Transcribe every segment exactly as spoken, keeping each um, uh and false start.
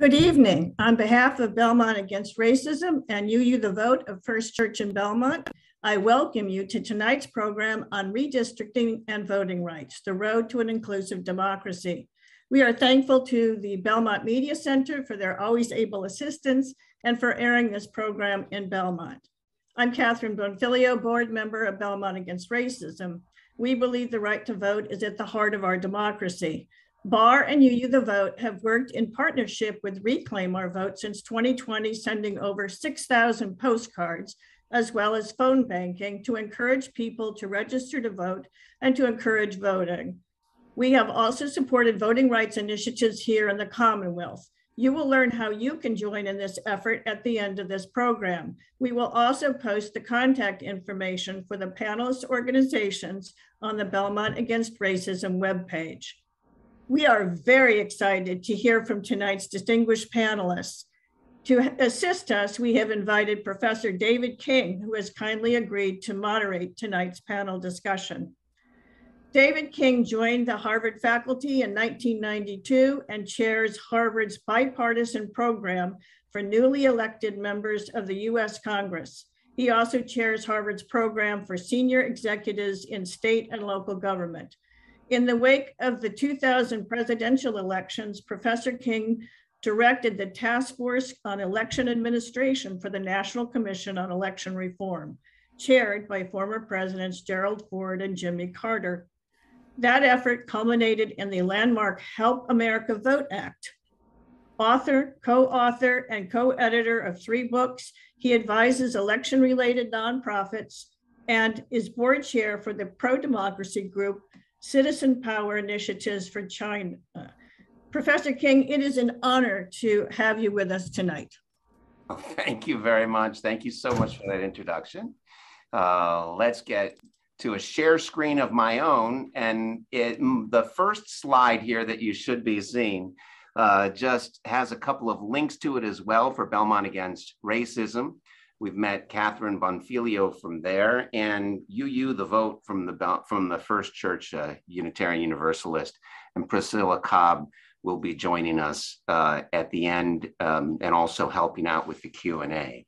Good evening. On behalf of Belmont Against Racism and U U The Vote of First Church in Belmont, I welcome you to tonight's program on redistricting and voting rights, the road to an inclusive democracy. We are thankful to the Belmont Media Center for their always able assistance and for airing this program in Belmont. I'm Kathryn Bonfiglio, board member of Belmont Against Racism. We believe the right to vote is at the heart of our democracy. B A R and U U The Vote have worked in partnership with Reclaim Our Vote since twenty twenty, sending over six thousand postcards, as well as phone banking, to encourage people to register to vote and to encourage voting. We have also supported voting rights initiatives here in the Commonwealth. You will learn how you can join in this effort at the end of this program. We will also post the contact information for the panelist organizations on the Belmont Against Racism webpage. We are very excited to hear from tonight's distinguished panelists. To assist us, we have invited Professor David King, who has kindly agreed to moderate tonight's panel discussion. David King joined the Harvard faculty in nineteen ninety-two and chairs Harvard's bipartisan program for newly elected members of the U S Congress. He also chairs Harvard's program for senior executives in state and local government. In the wake of the two thousand presidential elections, Professor King directed the Task Force on Election Administration for the National Commission on Election Reform, chaired by former presidents Gerald Ford and Jimmy Carter. That effort culminated in the landmark Help America Vote Act. Author, co-author, and co-editor of three books, he advises election-related nonprofits and is board chair for the pro-democracy group Citizen Power Initiatives for China. Professor King, it is an honor to have you with us tonight. Well, thank you very much. Thank you so much for that introduction. Uh, let's get to a share screen of my own, and it, the first slide here that you should be seeing uh, just has a couple of links to it as well for Belmont Against Racism. We've met Kathryn Bonfiglio from there, and U U The Vote from the, from the First Church uh, Unitarian Universalist, and Priscilla Cobb will be joining us uh, at the end um, and also helping out with the Q and A.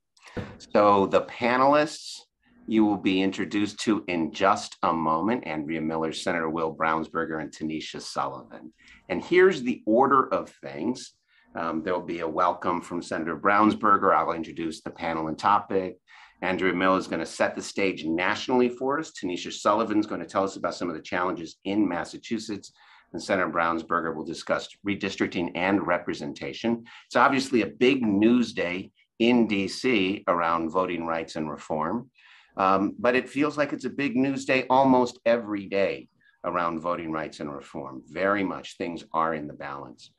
So the panelists you will be introduced to in just a moment: Andrea Miller, Senator Will Brownsberker, and Tanisha Sullivan. And here's the order of things. Um, there'll be a welcome from Senator Brownsberker. I'll introduce the panel and topic. Andrea Miller is going to set the stage nationally for us. Tanisha Sullivan is going to tell us about some of the challenges in Massachusetts. And Senator Brownsberker will discuss redistricting and representation. It's obviously a big news day in D C around voting rights and reform. Um, but it feels like it's a big news day almost every day around voting rights and reform. Very much things are in the balance.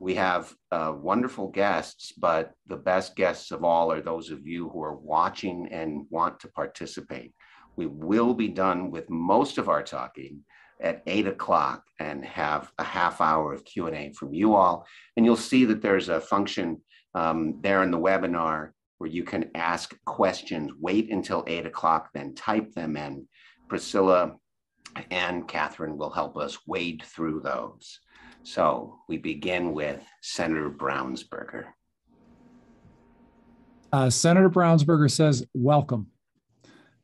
We have uh, wonderful guests, but the best guests of all are those of you who are watching and want to participate. We will be done with most of our talking at eight o'clock and have a half hour of Q and A from you all. And you'll see that there's a function um, there in the webinar where you can ask questions. Wait until eight o'clock, then type them in. Priscilla and Kathryn will help us wade through those. So we begin with Senator Brownsberker. Uh, Senator Brownsberker says, welcome.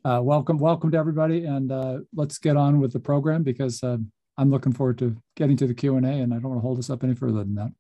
Uh, welcome, welcome to everybody. And uh, let's get on with the program, because uh, I'm looking forward to getting to the Q and A, and I don't want to hold us up any further than that.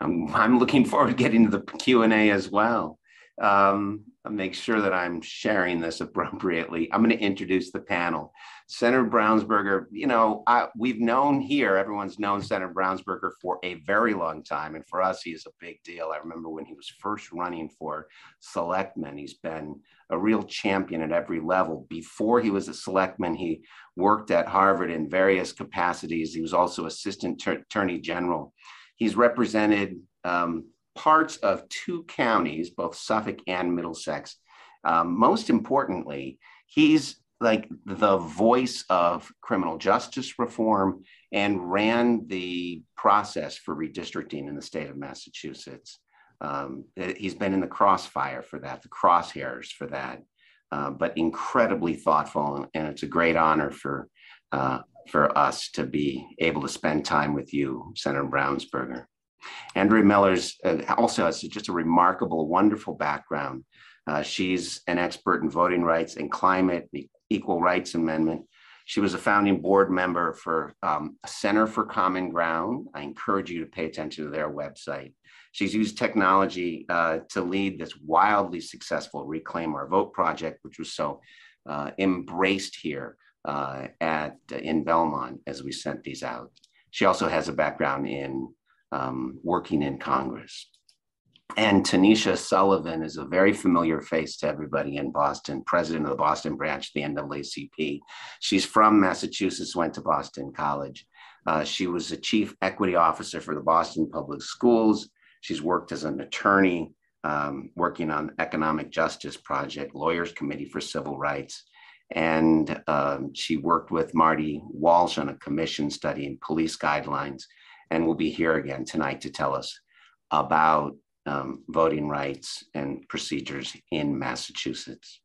I'm, I'm looking forward to getting to the Q and A as well. Um, I'll make sure that I'm sharing this appropriately. I'm going to introduce the panel. Senator Brownsberker, you know, I, we've known here, everyone's known Senator Brownsberker for a very long time. And for us, he is a big deal. I remember when he was first running for selectman, he's been a real champion at every level. Before he was a selectman, he worked at Harvard in various capacities. He was also assistant attorney general. He's represented um, parts of two counties, both Suffolk and Middlesex. Um, most importantly, he's like the voice of criminal justice reform and ran the process for redistricting in the state of Massachusetts. Um, he's been in the crossfire for that, the crosshairs for that, uh, but incredibly thoughtful. And it's a great honor for, uh, for us to be able to spend time with you, Senator Brownsberker. Andrea Miller uh, also has just a remarkable, wonderful background. Uh, she's an expert in voting rights and climate, the Equal Rights Amendment. She was a founding board member for um, Center for Common Ground. I encourage you to pay attention to their website. She's used technology uh, to lead this wildly successful Reclaim Our Vote project, which was so uh, embraced here uh, at in Belmont as we sent these out. She also has a background in um, working in Congress. And Tanisha Sullivan is a very familiar face to everybody in Boston, president of the Boston branch, the N double A C P. She's from Massachusetts, went to Boston College. Uh, she was a chief equity officer for the Boston Public Schools. She's worked as an attorney, um, working on economic justice project, Lawyers Committee for Civil Rights. And um, she worked with Marty Walsh on a commission studying police guidelines, and will be here again tonight to tell us about Um, voting rights and procedures in Massachusetts.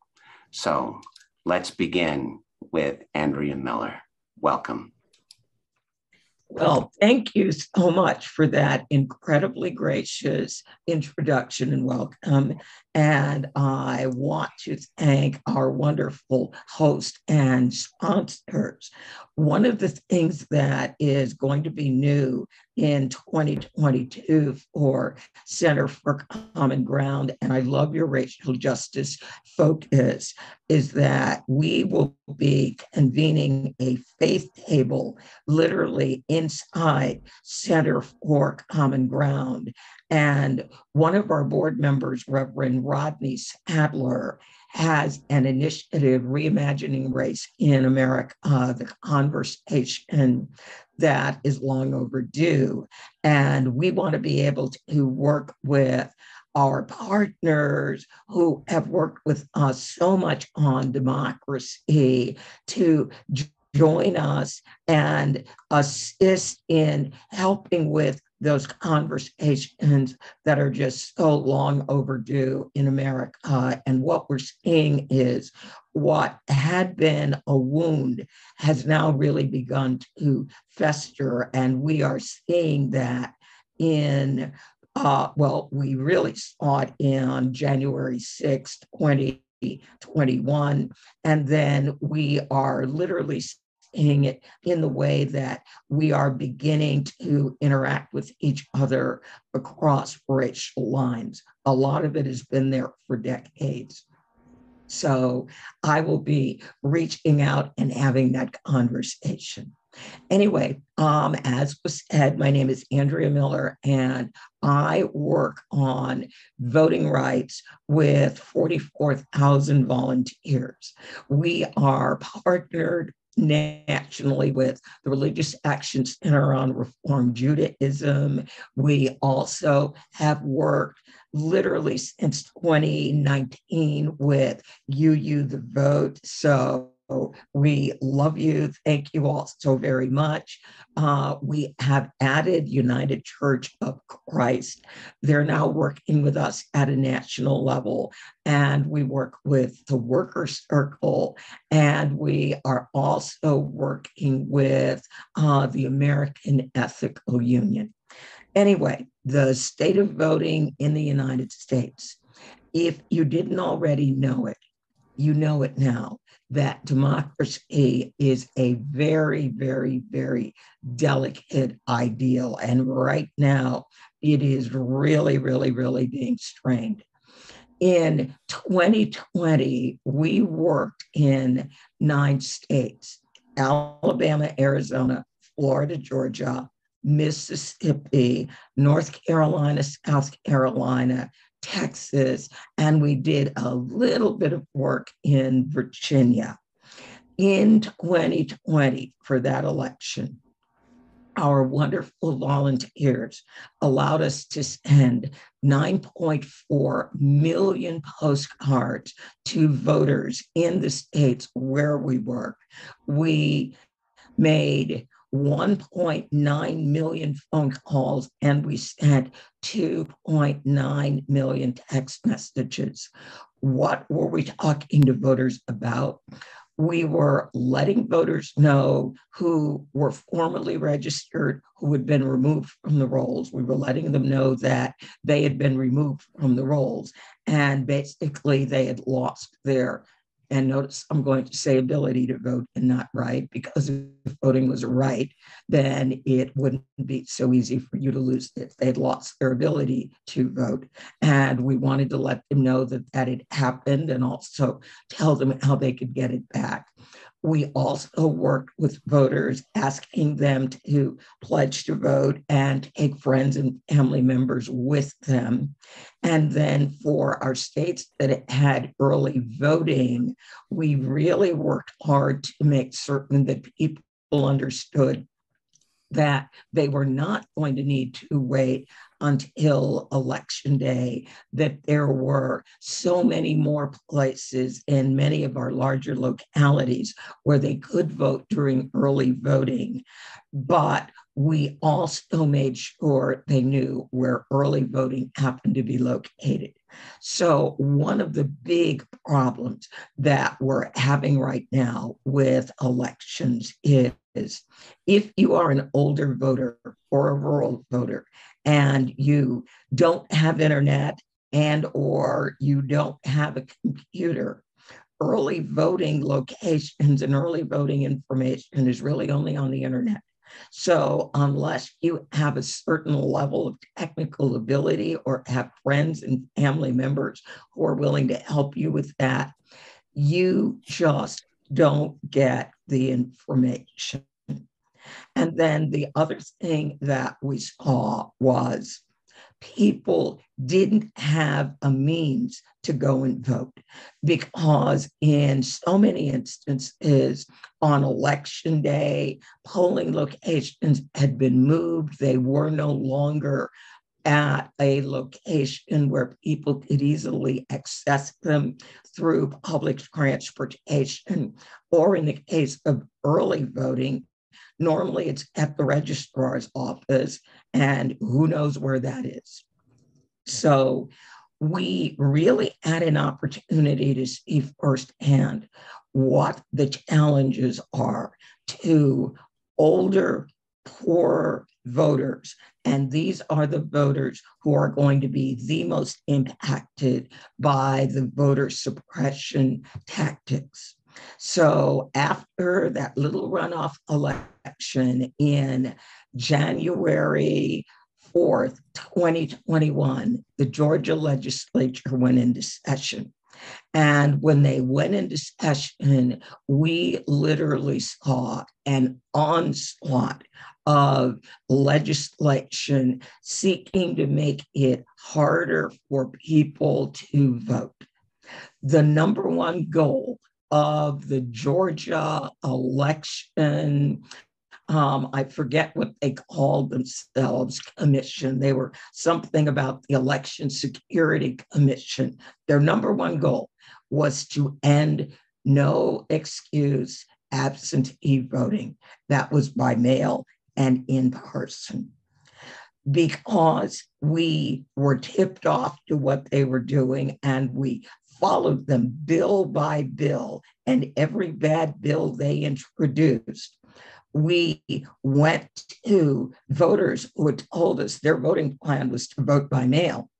So let's begin with Andrea Miller. Welcome. Well, thank you so much for that incredibly gracious introduction and welcome. And I want to thank our wonderful host and sponsors. One of the things that is going to be new in twenty twenty-two for Center for Common Ground, and I love your racial justice focus, is that we will be convening a faith table literally inside Center for Common Ground. And one of our board members, Reverend Rodney Sadler, has an initiative, Reimagining Race in America, uh, the conversation that is long overdue. And we want to be able to work with our partners who have worked with us so much on democracy to join us and assist in helping with those conversations that are just so long overdue in America. And what we're seeing is what had been a wound has now really begun to fester. And we are seeing that in, uh, well, we really saw it in January sixth, twenty twenty-one. And then we are literally seeing it in the way that we are beginning to interact with each other across racial lines. A lot of it has been there for decades. So I will be reaching out and having that conversation. Anyway, um, as was said, my name is Andrea Miller, and I work on voting rights with forty-four thousand volunteers. We are partnered nationally with the Religious Action Center on Reform Judaism. We also have worked literally since twenty nineteen with U U The Vote. So we love you. Thank you all so very much. Uh, we have added United Church of Christ. They're now working with us at a national level, and we work with the Worker Circle, and we are also working with uh, the American Ethical Union. Anyway, the state of voting in the United States. If you didn't already know it, you know it now, that democracy is a very, very, very delicate ideal. And right now, it is really, really, really being strained. In twenty twenty, we worked in nine states: Alabama, Arizona, Florida, Georgia, Mississippi, North Carolina, South Carolina, Texas, and we did a little bit of work in Virginia. In twenty twenty, for that election, our wonderful volunteers allowed us to send nine point four million postcards to voters in the states where we work. We made one point nine million phone calls, and we sent two point nine million text messages. What were we talking to voters about? we were letting voters know who were formerly registered, who had been removed from the rolls. We were letting them know that they had been removed from the rolls, and basically they had lost their, and notice I'm going to say ability to vote and not right, because if voting was a right, then it wouldn't be so easy for you to lose it. They'd lost their ability to vote. And we wanted to let them know that that had happened and also tell them how they could get it back. We also worked with voters, asking them to pledge to vote and take friends and family members with them. And then for our states that had early voting, we really worked hard to make certain that people understood that they were not going to need to wait until election day, that there were so many more places in many of our larger localities where they could vote during early voting. But we also made sure they knew where early voting happened to be located. So one of the big problems that we're having right now with elections is if you are an older voter or a rural voter and you don't have internet and or you don't have a computer, early voting locations and early voting information is really only on the internet. So unless you have a certain level of technical ability or have friends and family members who are willing to help you with that, you just don't get the information. And then the other thing that we saw was people didn't have a means to go and vote, because in so many instances on election day, polling locations had been moved. They were no longer at a location where people could easily access them through public transportation, or in the case of early voting, normally it's at the registrar's office, and who knows where that is. So we really had an opportunity to see firsthand what the challenges are to older, poorer voters. And these are the voters who are going to be the most impacted by the voter suppression tactics. So after that little runoff election in January fourth, twenty twenty-one, the Georgia legislature went into session. And when they went into session, we literally saw an onslaught of legislation seeking to make it harder for people to vote. The number one goal of the Georgia election, um, I forget what they called themselves, commission. They were something about the Election Security Commission. Their number one goal was to end no excuse absentee voting. That was by mail and in person. Because we were tipped off to what they were doing, and we followed them bill by bill, and every bad bill they introduced, we went to voters who had told us their voting plan was to vote by mail.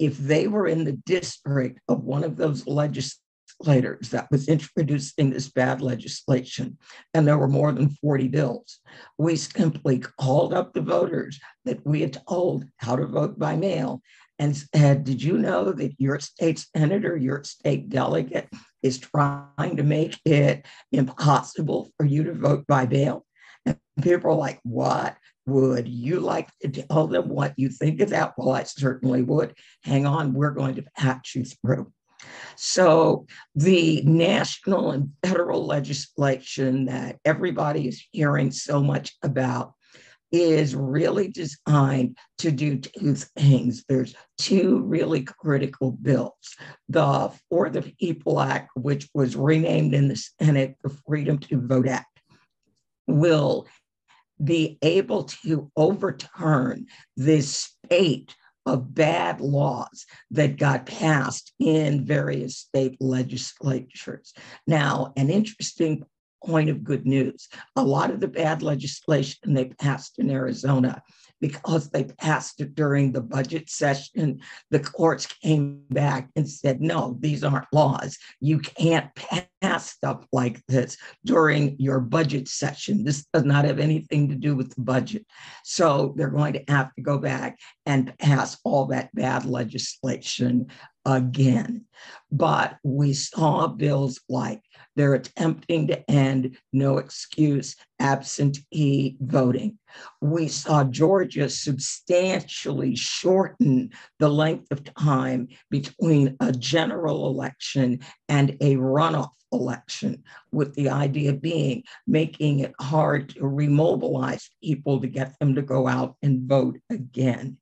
If they were in the district of one of those legislators that was introducing this bad legislation, and there were more than forty bills, we simply called up the voters that we had told how to vote by mail and said, did you know that your state senator, your state delegate is trying to make it impossible for you to vote by mail? And people are like, what? Would you like to tell them what you think of that? Well, I certainly would. Hang on, we're going to patch you through. So the national and federal legislation that everybody is hearing so much about is really designed to do two things. There's two really critical bills. The For the People Act, which was renamed in the Senate, the Freedom to Vote Act, will be able to overturn this state of bad laws that got passed in various state legislatures. Now, an interesting point of good news, a lot of the bad legislation they passed in Arizona, because they passed it during the budget session, the courts came back and said, no, these aren't laws. You can't pass stuff like this during your budget session. This does not have anything to do with the budget. So they're going to have to go back and pass all that bad legislation again. But we saw bills like they're attempting to end no excuse absentee voting. We saw Georgia substantially shorten the length of time between a general election and a runoff election, with the idea being making it hard to remobilize people to get them to go out and vote again.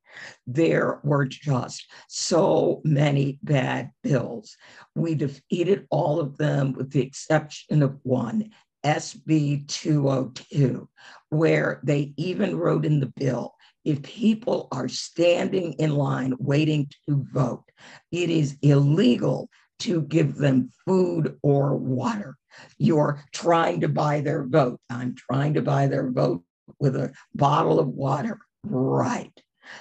There were just so many bad bills. We defeated all of them with the exception of one, S B two oh two, where they even wrote in the bill, if people are standing in line waiting to vote, it is illegal to give them food or water. You're trying to buy their vote. I'm trying to buy their vote with a bottle of water, right?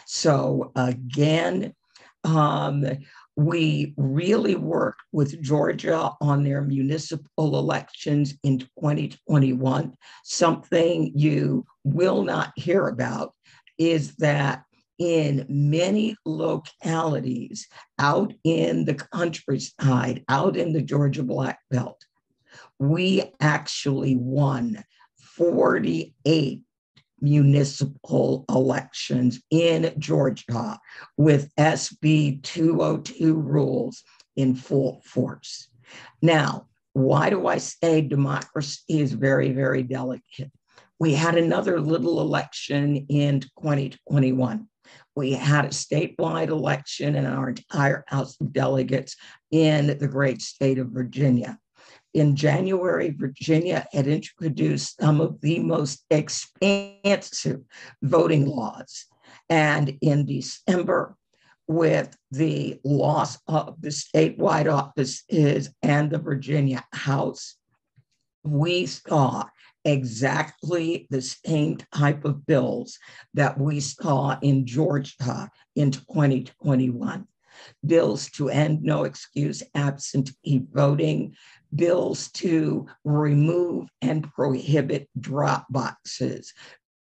So again, um, we really worked with Georgia on their municipal elections in twenty twenty-one. Something you will not hear about is that in many localities out in the countryside, out in the Georgia Black Belt, we actually won forty-eight municipal elections in Georgia with S B two oh two rules in full force. Now, why do I say democracy is very, very delicate? We had another little election in twenty twenty-one. We had a statewide election in our entire House of Delegates in the great state of Virginia. In January, Virginia had introduced some of the most expansive voting laws. And in December, with the loss of the statewide offices and the Virginia House, we saw exactly the same type of bills that we saw in Georgia in twenty twenty-one. Bills to end no excuse absentee voting, bills to remove and prohibit drop boxes,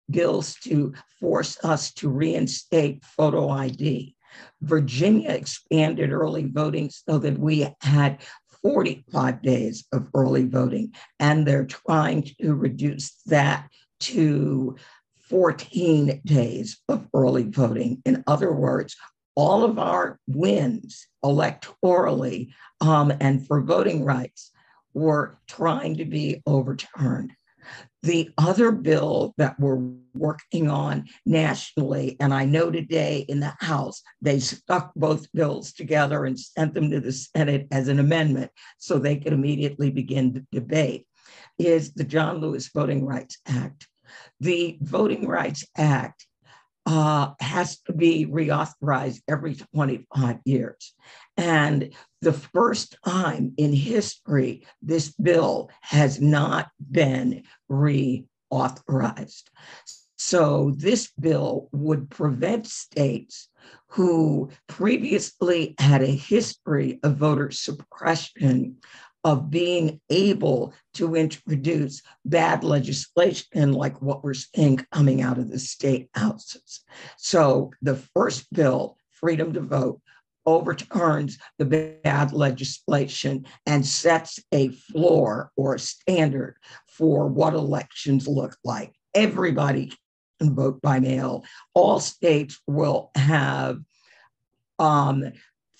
bills to force us to reinstate photo I D. Virginia expanded early voting so that we had forty-five days of early voting, and they're trying to reduce that to fourteen days of early voting. In other words, all of our wins electorally um, and for voting rights were trying to be overturned. The other bill that we're working on nationally, and I know today in the House, they stuck both bills together and sent them to the Senate as an amendment so they could immediately begin the debate, is the John Lewis Voting Rights Act. The Voting Rights Act Uh, has to be reauthorized every twenty-five years. And the first time in history, this bill has not been reauthorized. So this bill would prevent states who previously had a history of voter suppression of being able to introduce bad legislation like what we're seeing coming out of the state houses. So the first bill, Freedom to Vote, overturns the bad legislation and sets a floor or a standard for what elections look like. Everybody can vote by mail. All states will have um,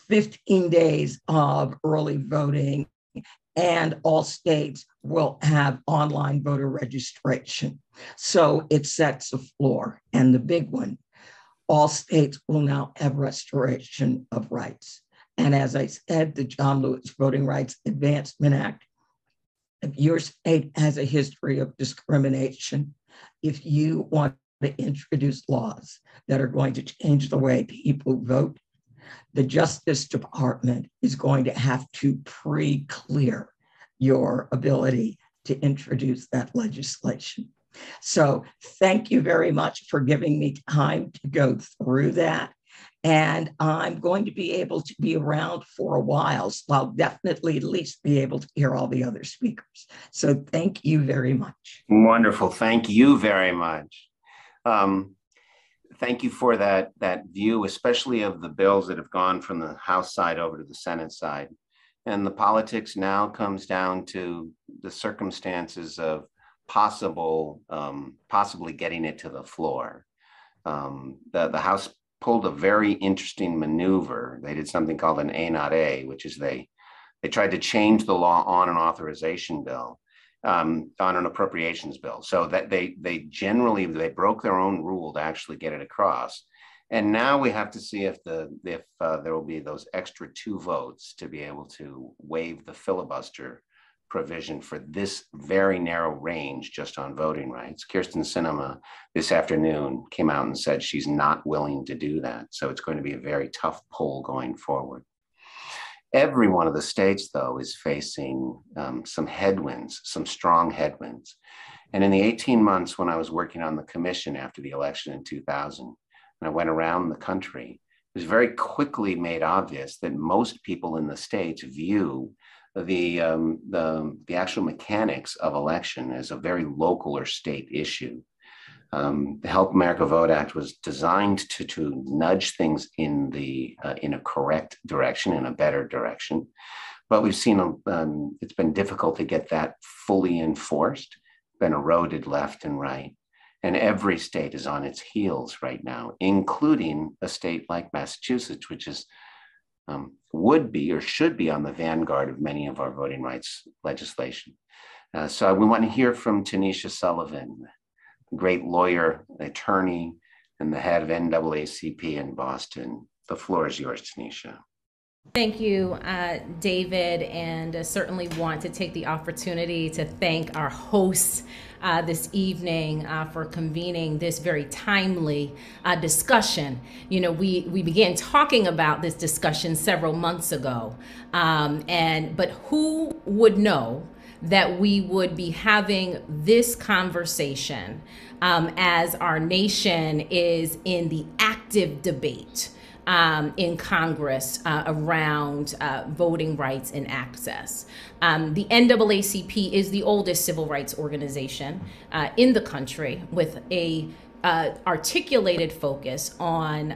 fifteen days of early voting, and all states will have online voter registration. So it sets the floor. And the big one, all states will now have restoration of rights. And as I said, the John Lewis Voting Rights Advancement Act, if your state has a history of discrimination, if you want to introduce laws that are going to change the way people vote, the Justice Department is going to have to pre-clear your ability to introduce that legislation. So thank you very much for giving me time to go through that. And I'm going to be able to be around for a while, so I'll definitely at least be able to hear all the other speakers. So thank you very much. Wonderful. Thank you very much. Um, thank you for that, that view, especially of the bills that have gone from the House side over to the Senate side. And the politics now comes down to the circumstances of possible, um, possibly getting it to the floor. Um, the, the House pulled a very interesting maneuver. They did something called an A not A, which is they they tried to change the law on an authorization bill, um, on an appropriations bill. So that they they generally, they broke their own rule to actually get it across. And now we have to see if the if uh, there will be those extra two votes to be able to waive the filibuster provision for this very narrow range just on voting rights. Kirsten Sinema this afternoon came out and said she's not willing to do that. So it's going to be a very tough pull going forward. Every one of the states, though, is facing um, some headwinds, some strong headwinds. And in the eighteen months when I was working on the commission after the election in two thousand, and I went around the country, it was very quickly made obvious that most people in the states view The, um, the, the actual mechanics of election is a very local or state issue. Um, the Help America Vote Act was designed to, to nudge things in, the, uh, in a correct direction, in a better direction. But we've seen a, um, it's been difficult to get that fully enforced, been eroded left and right. And every state is on its heels right now, including a state like Massachusetts, which is Um, would be or should be on the vanguard of many of our voting rights legislation. Uh, so we want to hear from Tanisha Sullivan, great lawyer, attorney, and the head of N double A C P in Boston. The floor is yours, Tanisha. Thank you, uh, David, and uh, certainly want to take the opportunity to thank our hosts Uh, this evening uh, for convening this very timely uh, discussion. You know, we, we began talking about this discussion several months ago, um, and but who would know that we would be having this conversation um, as our nation is in the active debate Um, in Congress uh, around uh, voting rights and access. Um, the N double A C P is the oldest civil rights organization uh, in the country, with a Uh, articulated focus on uh,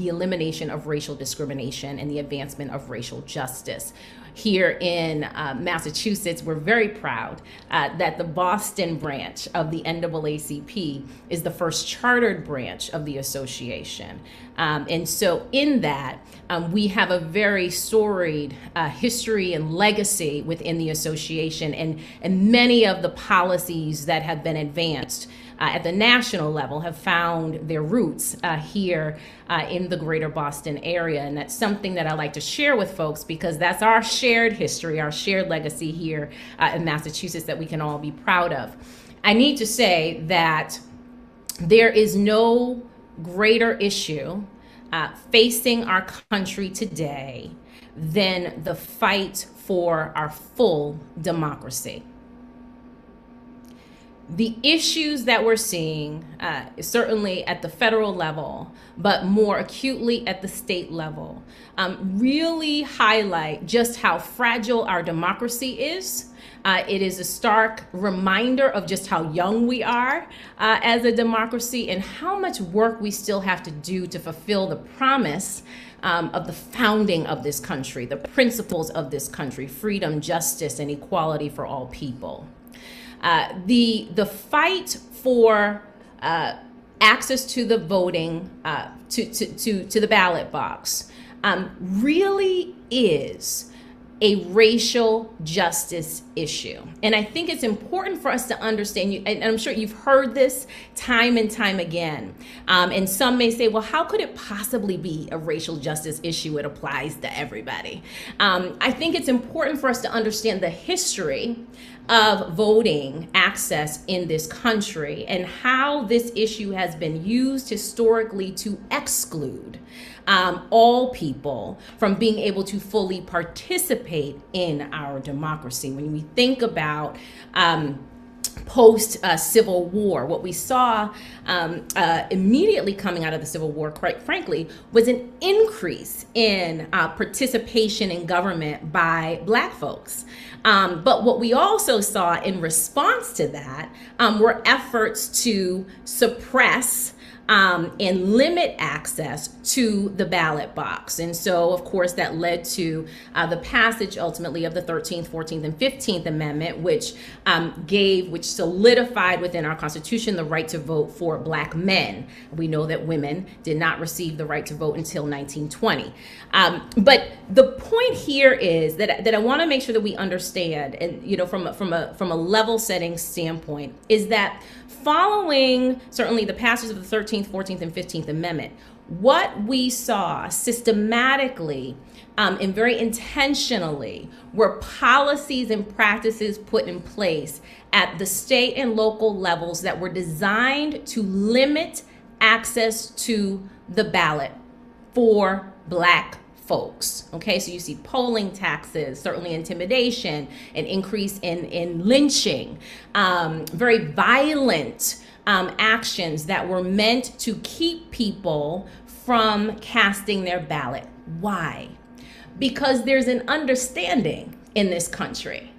the elimination of racial discrimination and the advancement of racial justice. Here in uh, Massachusetts, we're very proud uh, that the Boston branch of the N double A C P is the first chartered branch of the association. Um, and so in that, um, we have a very storied uh, history and legacy within the association, and, and many of the policies that have been advanced Uh, at the national level have found their roots uh, here uh, in the greater Boston area. And that's something that I like to share with folks, because that's our shared history, our shared legacy here uh, in Massachusetts that we can all be proud of. I need to say that there is no greater issue uh, facing our country today than the fight for our full democracy. The issues that we're seeing, uh, certainly at the federal level, but more acutely at the state level, um, really highlight just how fragile our democracy is. Uh, it is a stark reminder of just how young we are uh, as a democracy, and how much work we still have to do to fulfill the promise Um, of the founding of this country, the principles of this country: freedom, justice, and equality for all people. Uh, the, the fight for uh, access to the voting, uh, to, to, to, to the ballot box, um, really is a racial justice issue. And I think it's important for us to understand, you, and I'm sure you've heard this time and time again, um, and some may say, well, how could it possibly be a racial justice issue? It applies to everybody. Um, I think it's important for us to understand the history of voting access in this country and how this issue has been used historically to exclude um, all people from being able to fully participate in our democracy. When we think about um, post uh, Civil War, what we saw um, uh, immediately coming out of the Civil War, quite frankly, was an increase in uh, participation in government by Black folks. Um, but what we also saw in response to that um, were efforts to suppress Um, and limit access to the ballot box. And so, of course, that led to uh, the passage ultimately of the thirteenth, fourteenth, and fifteenth Amendment, which um, gave, which solidified within our Constitution the right to vote for Black men. We know that women did not receive the right to vote until nineteen twenty. Um, but the point here is that, that I want to make sure that we understand, and you know, from a, from a, from a level setting standpoint, is that following certainly the passage of the thirteenth, fourteenth, and fifteenth Amendment, what we saw systematically um, and very intentionally were policies and practices put in place at the state and local levels that were designed to limit access to the ballot for Black folks. Okay, so you see polling taxes, certainly intimidation, an increase in, in lynching, um, very violent um, actions that were meant to keep people from casting their ballot. Why? Because there's an understanding in this country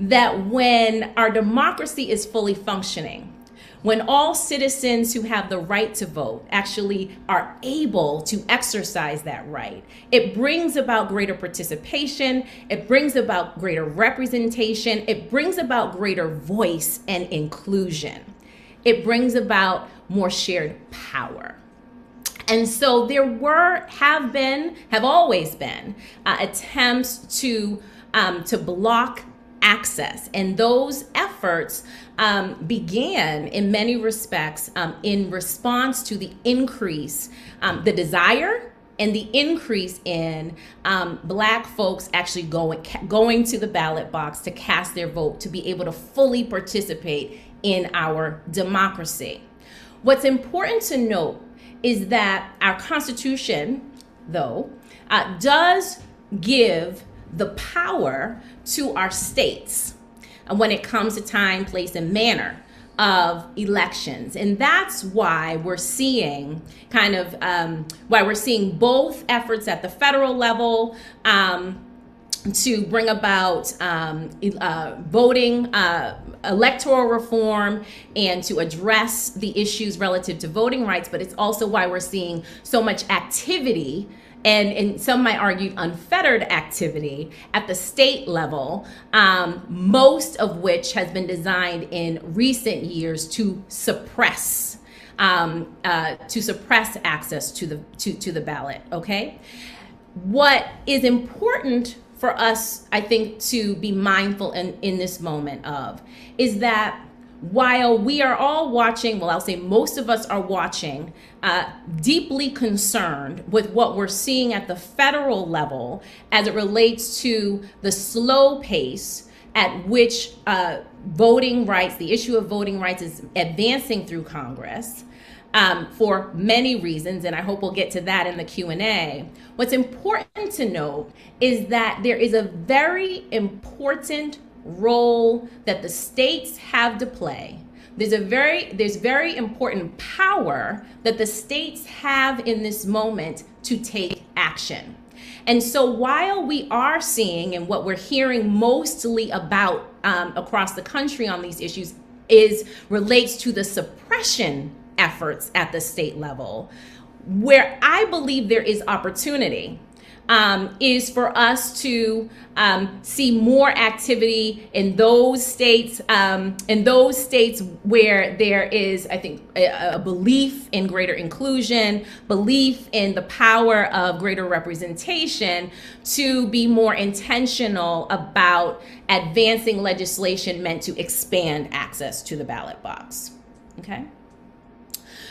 that when our democracy is fully functioning, when all citizens who have the right to vote actually are able to exercise that right, it brings about greater participation, it brings about greater representation, it brings about greater voice and inclusion. It brings about more shared power. And so there were, have been, have always been uh, attempts to, um, to block access. And those efforts um, began in many respects um, in response to the increase, um, the desire and the increase in um, Black folks actually going, going to the ballot box to cast their vote, to be able to fully participate in our democracy. What's important to note is that our Constitution, though, uh, does give the power to our states when it comes to time, place, and manner of elections. And that's why we're seeing kind of, um, why we're seeing both efforts at the federal level um, to bring about um, uh, voting, uh, electoral reform, and to address the issues relative to voting rights. But it's also why we're seeing so much activity And, and some might argue unfettered activity at the state level, um, most of which has been designed in recent years to suppress um, uh, to suppress access to the to, to the ballot. Okay, what is important for us, I think, to be mindful in, in this moment of is that while we are all watching, well, I'll say most of us are watching, uh, deeply concerned with what we're seeing at the federal level as it relates to the slow pace at which uh, voting rights, the issue of voting rights is advancing through Congress um, for many reasons, and I hope we'll get to that in the Q and A. What's important to note is that there is a very important role that the states have to play. There's a very, there's very important power that the states have in this moment to take action. And so while we are seeing, and what we're hearing mostly about um, across the country on these issues is relates to the suppression efforts at the state level, where I believe there is opportunity Um, is for us to um, see more activity in those states, um, in those states where there is, I think, a, a belief in greater inclusion, belief in the power of greater representation, to be more intentional about advancing legislation meant to expand access to the ballot box. Okay.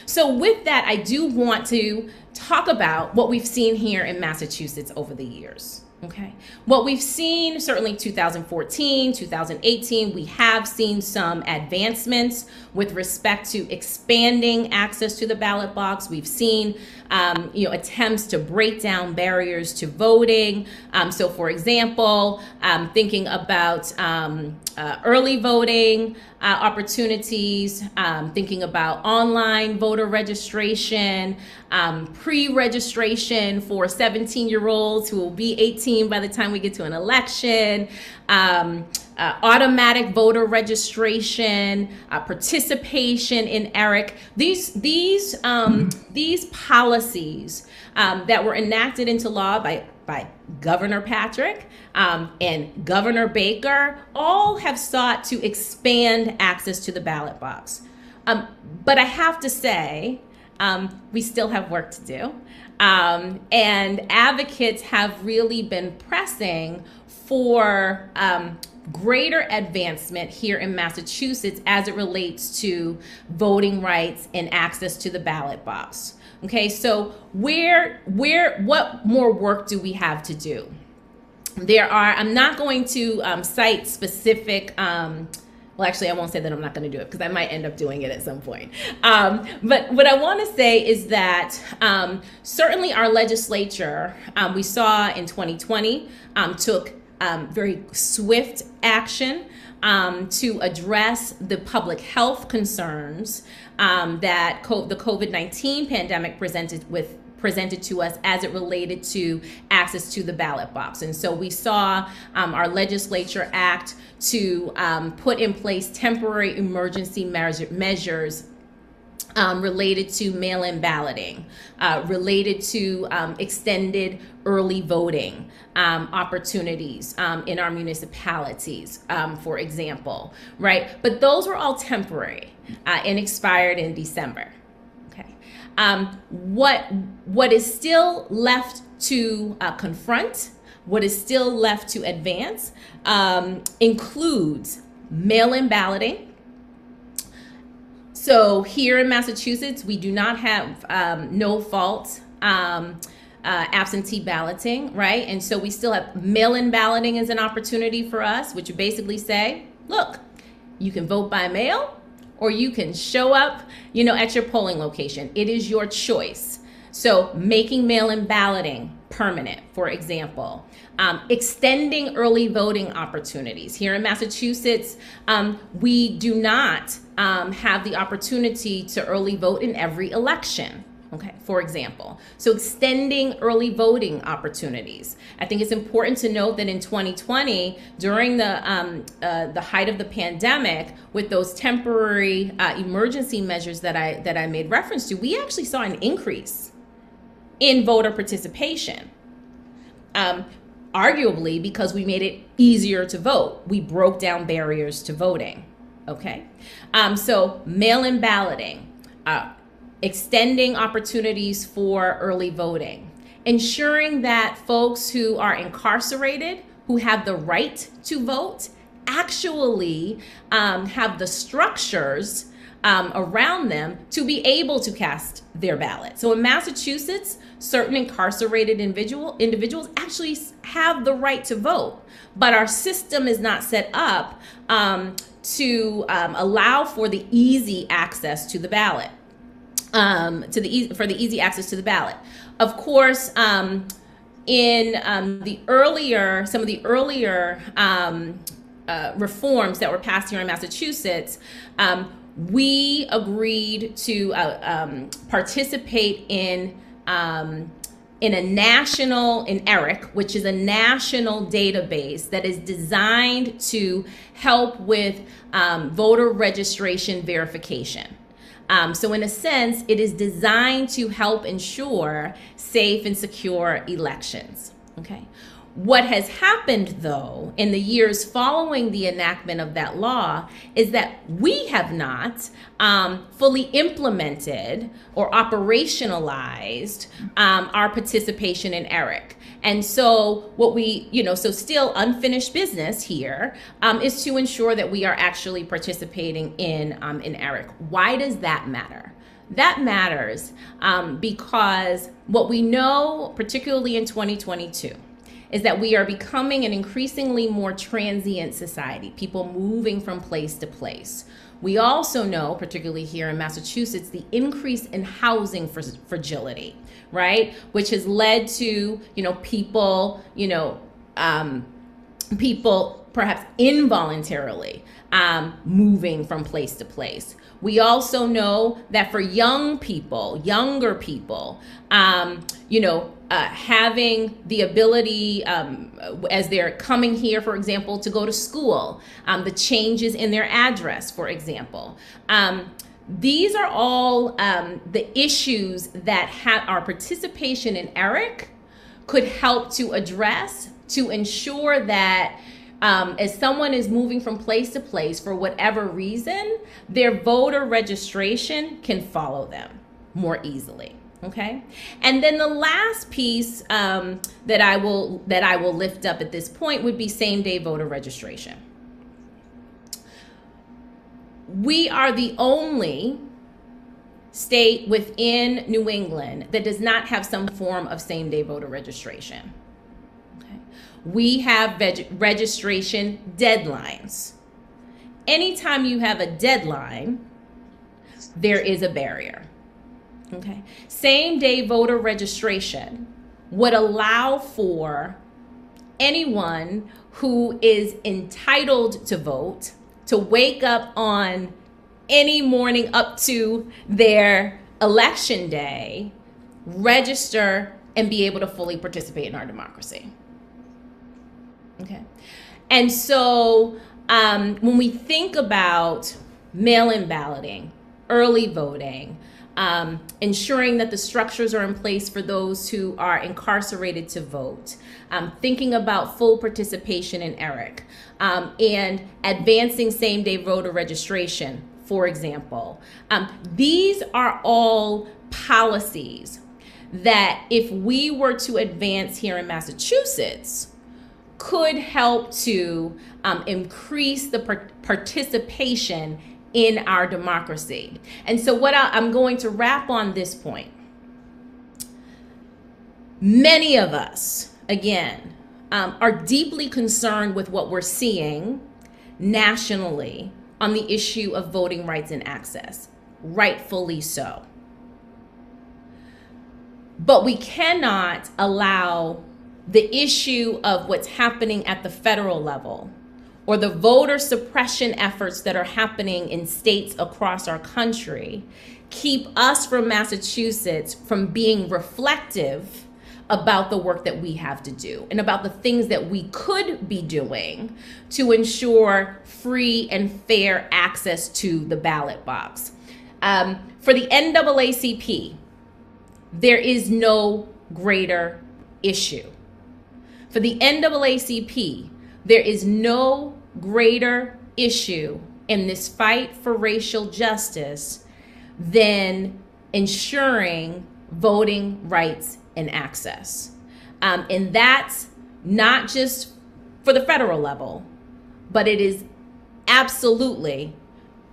So with that, I do want to talk about what we've seen here in Massachusetts over the years. Okay. What we've seen, certainly two thousand fourteen, two thousand eighteen, we have seen some advancements with respect to expanding access to the ballot box. We've seen, um, you know, attempts to break down barriers to voting. Um, so, for example, um, thinking about um, uh, early voting uh, opportunities, um, thinking about online voter registration, um, pre-registration for seventeen-year-olds who will be eighteen by the time we get to an election, um, uh, automatic voter registration, uh, participation in E R I C. These these um, these policies um, that were enacted into law by by Governor Patrick um, and Governor Baker all have sought to expand access to the ballot box. Um, but I have to say, um, we still have work to do. Um, and advocates have really been pressing for um, greater advancement here in Massachusetts as it relates to voting rights and access to the ballot box. Okay, so where, where, what more work do we have to do? There are, I'm not going to um, cite specific um, Well, actually, I won't say that I'm not going to do it because I might end up doing it at some point. Um, but what I want to say is that um, certainly our legislature, um, we saw in twenty twenty, um, took um, very swift action um, to address the public health concerns um, that co the COVID nineteen pandemic presented with presented to us as it related to access to the ballot box. And so we saw um, our legislature act to um, put in place temporary emergency measure measures um, related to mail-in balloting, uh, related to um, extended early voting um, opportunities um, in our municipalities, um, for example, right? But those were all temporary uh, and expired in December. Um, what what is still left to uh, confront, what is still left to advance, um, includes mail-in balloting. So here in Massachusetts, we do not have um, no-fault um, uh, absentee balloting, right? And so we still have mail-in balloting as an opportunity for us, which basically say, look, you can vote by mail, or you can show up, you know, at your polling location. It is your choice. So making mail-in balloting permanent, for example, um, extending early voting opportunities. Here in Massachusetts, um, we do not um, have the opportunity to early vote in every election. Okay, for example. So extending early voting opportunities. I think it's important to note that in twenty twenty, during the, um, uh, the height of the pandemic, with those temporary uh, emergency measures that I, that I made reference to, we actually saw an increase in voter participation. Um, arguably because we made it easier to vote. We broke down barriers to voting, okay? Um, so mail-in balloting, uh, extending opportunities for early voting, ensuring that folks who are incarcerated, who have the right to vote, actually um, have the structures um, around them to be able to cast their ballot. So in Massachusetts, certain incarcerated individual, individuals actually have the right to vote, but our system is not set up um, to um, allow for the easy access to the ballot. Um, to the easy, for the easy access to the ballot. Of course, um, in um, the earlier, some of the earlier um, uh, reforms that were passed here in Massachusetts, um, we agreed to uh, um, participate in um, in a national, in E R I C, which is a national database that is designed to help with um, voter registration verification. Um, so in a sense, it is designed to help ensure safe and secure elections, okay? What has happened, though, in the years following the enactment of that law is that we have not um, fully implemented or operationalized um, our participation in E R I C. And so what we, you know, so still unfinished business here um, is to ensure that we are actually participating in, um, in E R I C. Why does that matter? That matters um, because what we know, particularly in twenty twenty-two, is that we are becoming an increasingly more transient society, people moving from place to place. We also know, particularly here in Massachusetts, the increase in housing fragility, right? Which has led to, you know, people, you know, um, people perhaps involuntarily um, moving from place to place. We also know that for young people, younger people, um, you know, Uh, having the ability um, as they're coming here, for example, to go to school, um, the changes in their address, for example. Um, these are all um, the issues that our participation in ERIC could help to address to ensure that um, as someone is moving from place to place for whatever reason, their voter registration can follow them more easily. Okay, and then the last piece um, that I will that I will lift up at this point would be same-day voter registration. We are the only state within New England that does not have some form of same-day voter registration. Okay? We have registration deadlines. Anytime you have a deadline, there is a barrier. Okay. Same day voter registration would allow for anyone who is entitled to vote to wake up on any morning up to their election day, register, and be able to fully participate in our democracy. Okay. And so um, when we think about mail-in balloting, early voting, Um, ensuring that the structures are in place for those who are incarcerated to vote, um, thinking about full participation in ERIC, um, and advancing same-day voter registration, for example. Um, these are all policies that, if we were to advance here in Massachusetts, could help to um, increase the par- participation in our democracy. And so what I, I'm going to wrap on this point. Many of us, again, um, are deeply concerned with what we're seeing nationally on the issue of voting rights and access, rightfully so. But we cannot allow the issue of what's happening at the federal level or the voter suppression efforts that are happening in states across our country keep us from Massachusetts from being reflective about the work that we have to do and about the things that we could be doing to ensure free and fair access to the ballot box. Um, for the N double A C P, there is no greater issue. For the N double A C P, there is no greater issue in this fight for racial justice than ensuring voting rights and access. Um, and that's not just for the federal level, but it is absolutely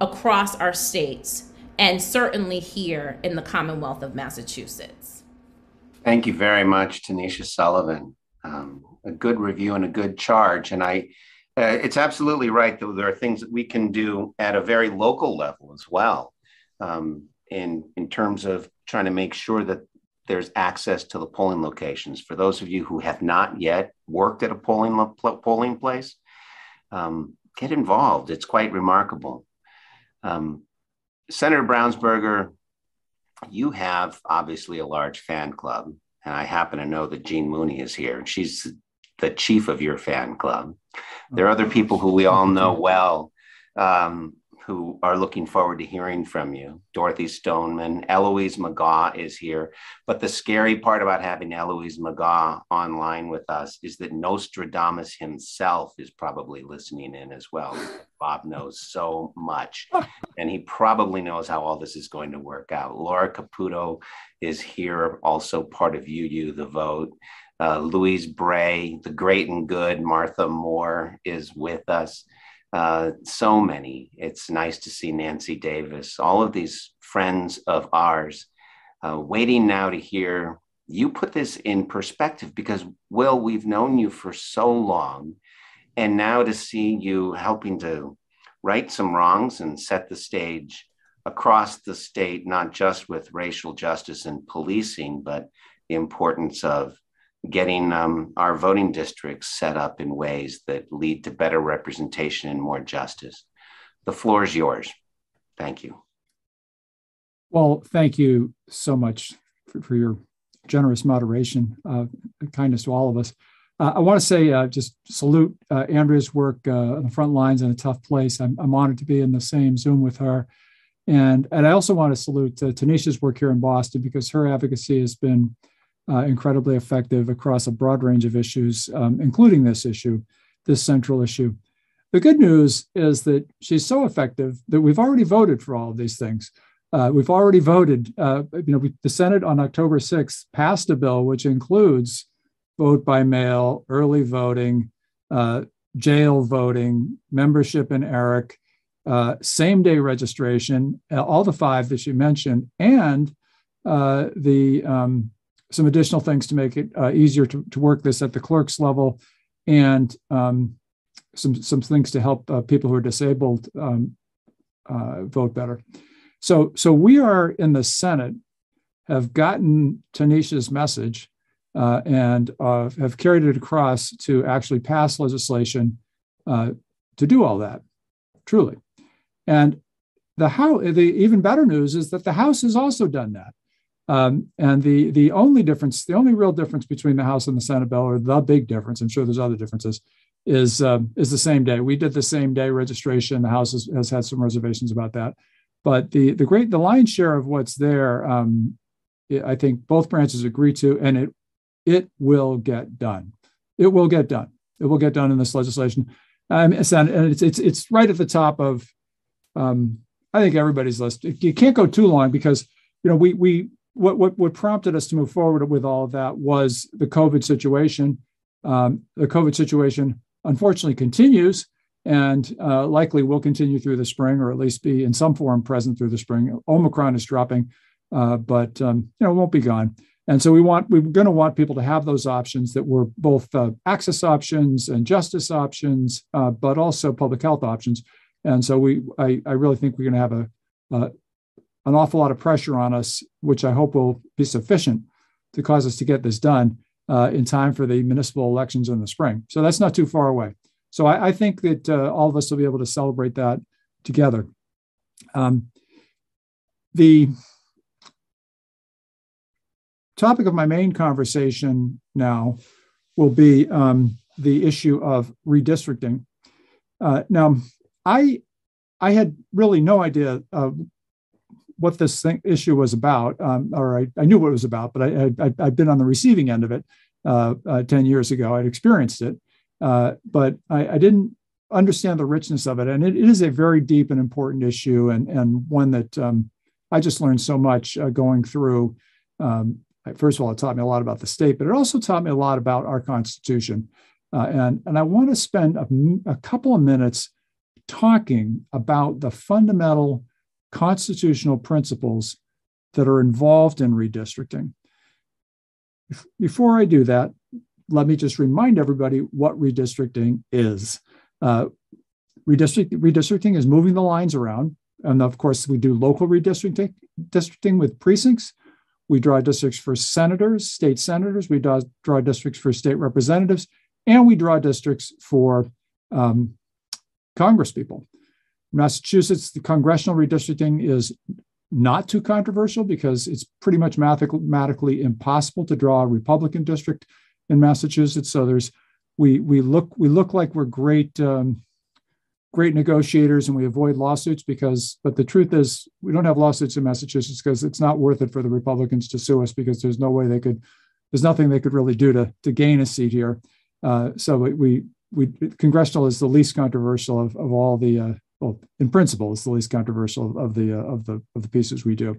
across our states and certainly here in the Commonwealth of Massachusetts. Thank you very much, Tanisha Sullivan. Um, a good review and a good charge. And I, uh, it's absolutely right that there are things that we can do at a very local level as well, um, in, in terms of trying to make sure that there's access to the polling locations. For those of you who have not yet worked at a polling, lo- polling place, um, get involved. It's quite remarkable. Um, Senator Brownsberger, you have obviously a large fan club. And I happen to know that Jean Mooney is here. She's the chief of your fan club. There are other people who we all know well, um, who are looking forward to hearing from you. Dorothy Stoneman, Eloise Magaw is here. But the scary part about having Eloise Magaw online with us is that Nostradamus himself is probably listening in as well. Bob knows so much, and he probably knows how all this is going to work out. Laura Caputo is here, also part of U U The Vote. Uh, Louise Bray, the great and good Martha Moore is with us. Uh, so many. It's nice to see Nancy Davis, all of these friends of ours, uh, waiting now to hear you put this in perspective because, Will, we've known you for so long, and now to see you helping to right some wrongs and set the stage across the state, not just with racial justice and policing, but the importance of getting um, our voting districts set up in ways that lead to better representation and more justice. The floor is yours. Thank you. Well, thank you so much for, for your generous moderation, uh, kindness to all of us. Uh, I want to say, uh, just salute uh, Andrea's work uh, on the front lines in a tough place. I'm, I'm honored to be in the same Zoom with her. And, and I also want to salute uh, Tanisha's work here in Boston, because her advocacy has been uh, incredibly effective across a broad range of issues, um, including this issue, this central issue. The good news is that she's so effective that we've already voted for all of these things. Uh, we've already voted. Uh, you know, we, the Senate on October sixth passed a bill which includes vote by mail, early voting, uh, jail voting, membership in E R I C, uh, same-day registration, all the five that you mentioned, and uh, the um, some additional things to make it uh, easier to, to work this at the clerk's level, and um, some some things to help uh, people who are disabled um, uh, vote better. So, so we are in the Senate, have gotten Tanisha's message, Uh, and uh, have carried it across to actually pass legislation uh, to do all that, truly. And the how the even better news is that the House has also done that. Um, and the the only difference, the only real difference between the House and the Senate bill, or the big difference, I'm sure there's other differences, is um, is the same day. We did the same day registration. The House has, has had some reservations about that, but the the great the lion's share of what's there, um, I think both branches agree to, and it. It will get done. It will get done. It will get done in this legislation. Um, it's not, and it's, it's it's right at the top of, um, I think, everybody's list. You can't go too long because, you know, we we what what what prompted us to move forward with all of that was the COVID situation. Um, the COVID situation, unfortunately, continues and uh, likely will continue through the spring, or at least be in some form present through the spring. Omicron is dropping, uh, but um, you know, it won't be gone. And so we want, we're going to want people to have those options that were both uh, access options and justice options, uh, but also public health options. And so we, I, I really think we're going to have a uh, an awful lot of pressure on us, which I hope will be sufficient to cause us to get this done uh, in time for the municipal elections in the spring. So that's not too far away. So I, I think that uh, all of us will be able to celebrate that together. Um, the topic of my main conversation now will be um, the issue of redistricting. Uh, now, I I had really no idea uh, what this thing, issue was about, um, or I, I knew what it was about, but I, I, I'd been on the receiving end of it uh, uh, ten years ago. I'd experienced it, uh, but I, I didn't understand the richness of it. And it, it is a very deep and important issue, and, and one that um, I just learned so much uh, going through. Um, First of all, it taught me a lot about the state, but it also taught me a lot about our Constitution. Uh, and, and I want to spend a, a couple of minutes talking about the fundamental constitutional principles that are involved in redistricting. Before I do that, let me just remind everybody what redistricting is. Uh, redistrict, redistricting is moving the lines around. And of course, we do local redistricting districting with precincts. We draw districts for senators, state senators. We draw, draw districts for state representatives, and we draw districts for um, congresspeople. In Massachusetts, the congressional redistricting is not too controversial because it's pretty much mathematically impossible to draw a Republican district in Massachusetts. So there's we we look we look like we're great um, great negotiators, and we avoid lawsuits because, but the truth is we don't have lawsuits in Massachusetts because it's not worth it for the Republicans to sue us because there's no way they could, there's nothing they could really do to, to gain a seat here. Uh, so we, we, congressional is the least controversial of, of all the, uh, well, in principle, it's the least controversial of the, uh, of the, of the pieces we do.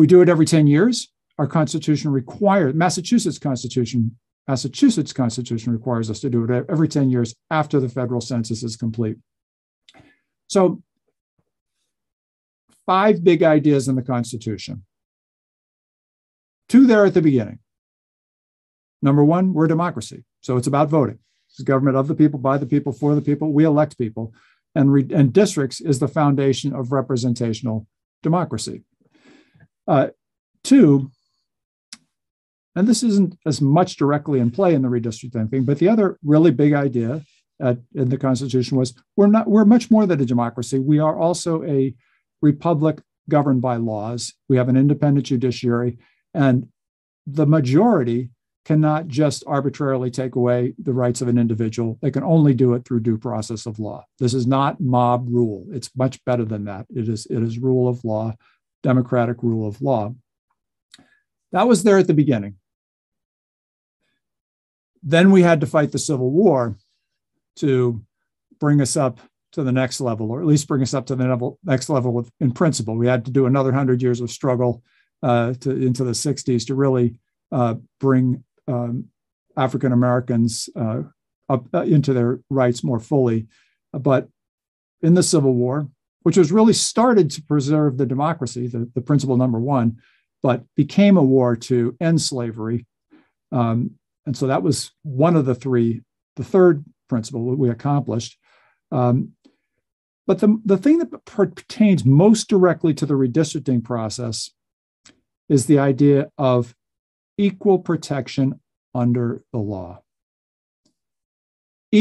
We do it every ten years. Our Constitution requires, Massachusetts Constitution Massachusetts Constitution requires us to do it every ten years after the federal census is complete. So five big ideas in the Constitution. Two there at the beginning. Number one, we're a democracy. So it's about voting. It's government of the people, by the people, for the people. We elect people. And, re- and districts is the foundation of representational democracy. Uh, two, and this isn't as much directly in play in the redistricting thing, but the other really big idea at, in the Constitution was we're not we're much more than a democracy. We are also a republic governed by laws. We have an independent judiciary, and the majority cannot just arbitrarily take away the rights of an individual. They can only do it through due process of law. This is not mob rule. It's much better than that. It is, it is rule of law, democratic rule of law. That was there at the beginning. Then we had to fight the Civil War to bring us up to the next level, or at least bring us up to the level, next level of, in principle. We had to do another one hundred years of struggle uh, to, into the sixties to really uh, bring Um, African Americans uh, up uh, into their rights more fully. But in the Civil War, which was really started to preserve the democracy, the, the principle number one, but became a war to end slavery. Um, and so that was one of the three, the third principle that we accomplished. Um, but the, the thing that pertains most directly to the redistricting process is the idea of equal protection under the law.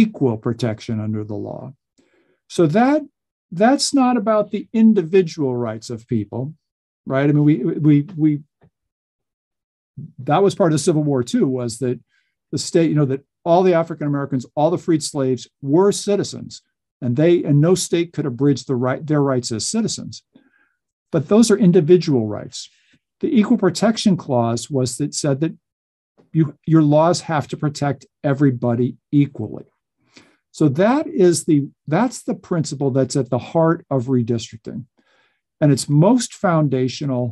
Equal protection under the law. So that that's not about the individual rights of people, right? I mean, we we we that was part of the Civil War too, was that the state, you know, that all the African Americans, all the freed slaves were citizens, and they and no state could abridge the right their rights as citizens. But those are individual rights. The Equal Protection Clause was that said that you, your laws have to protect everybody equally. So that is the that's the principle that's at the heart of redistricting, and it's most foundational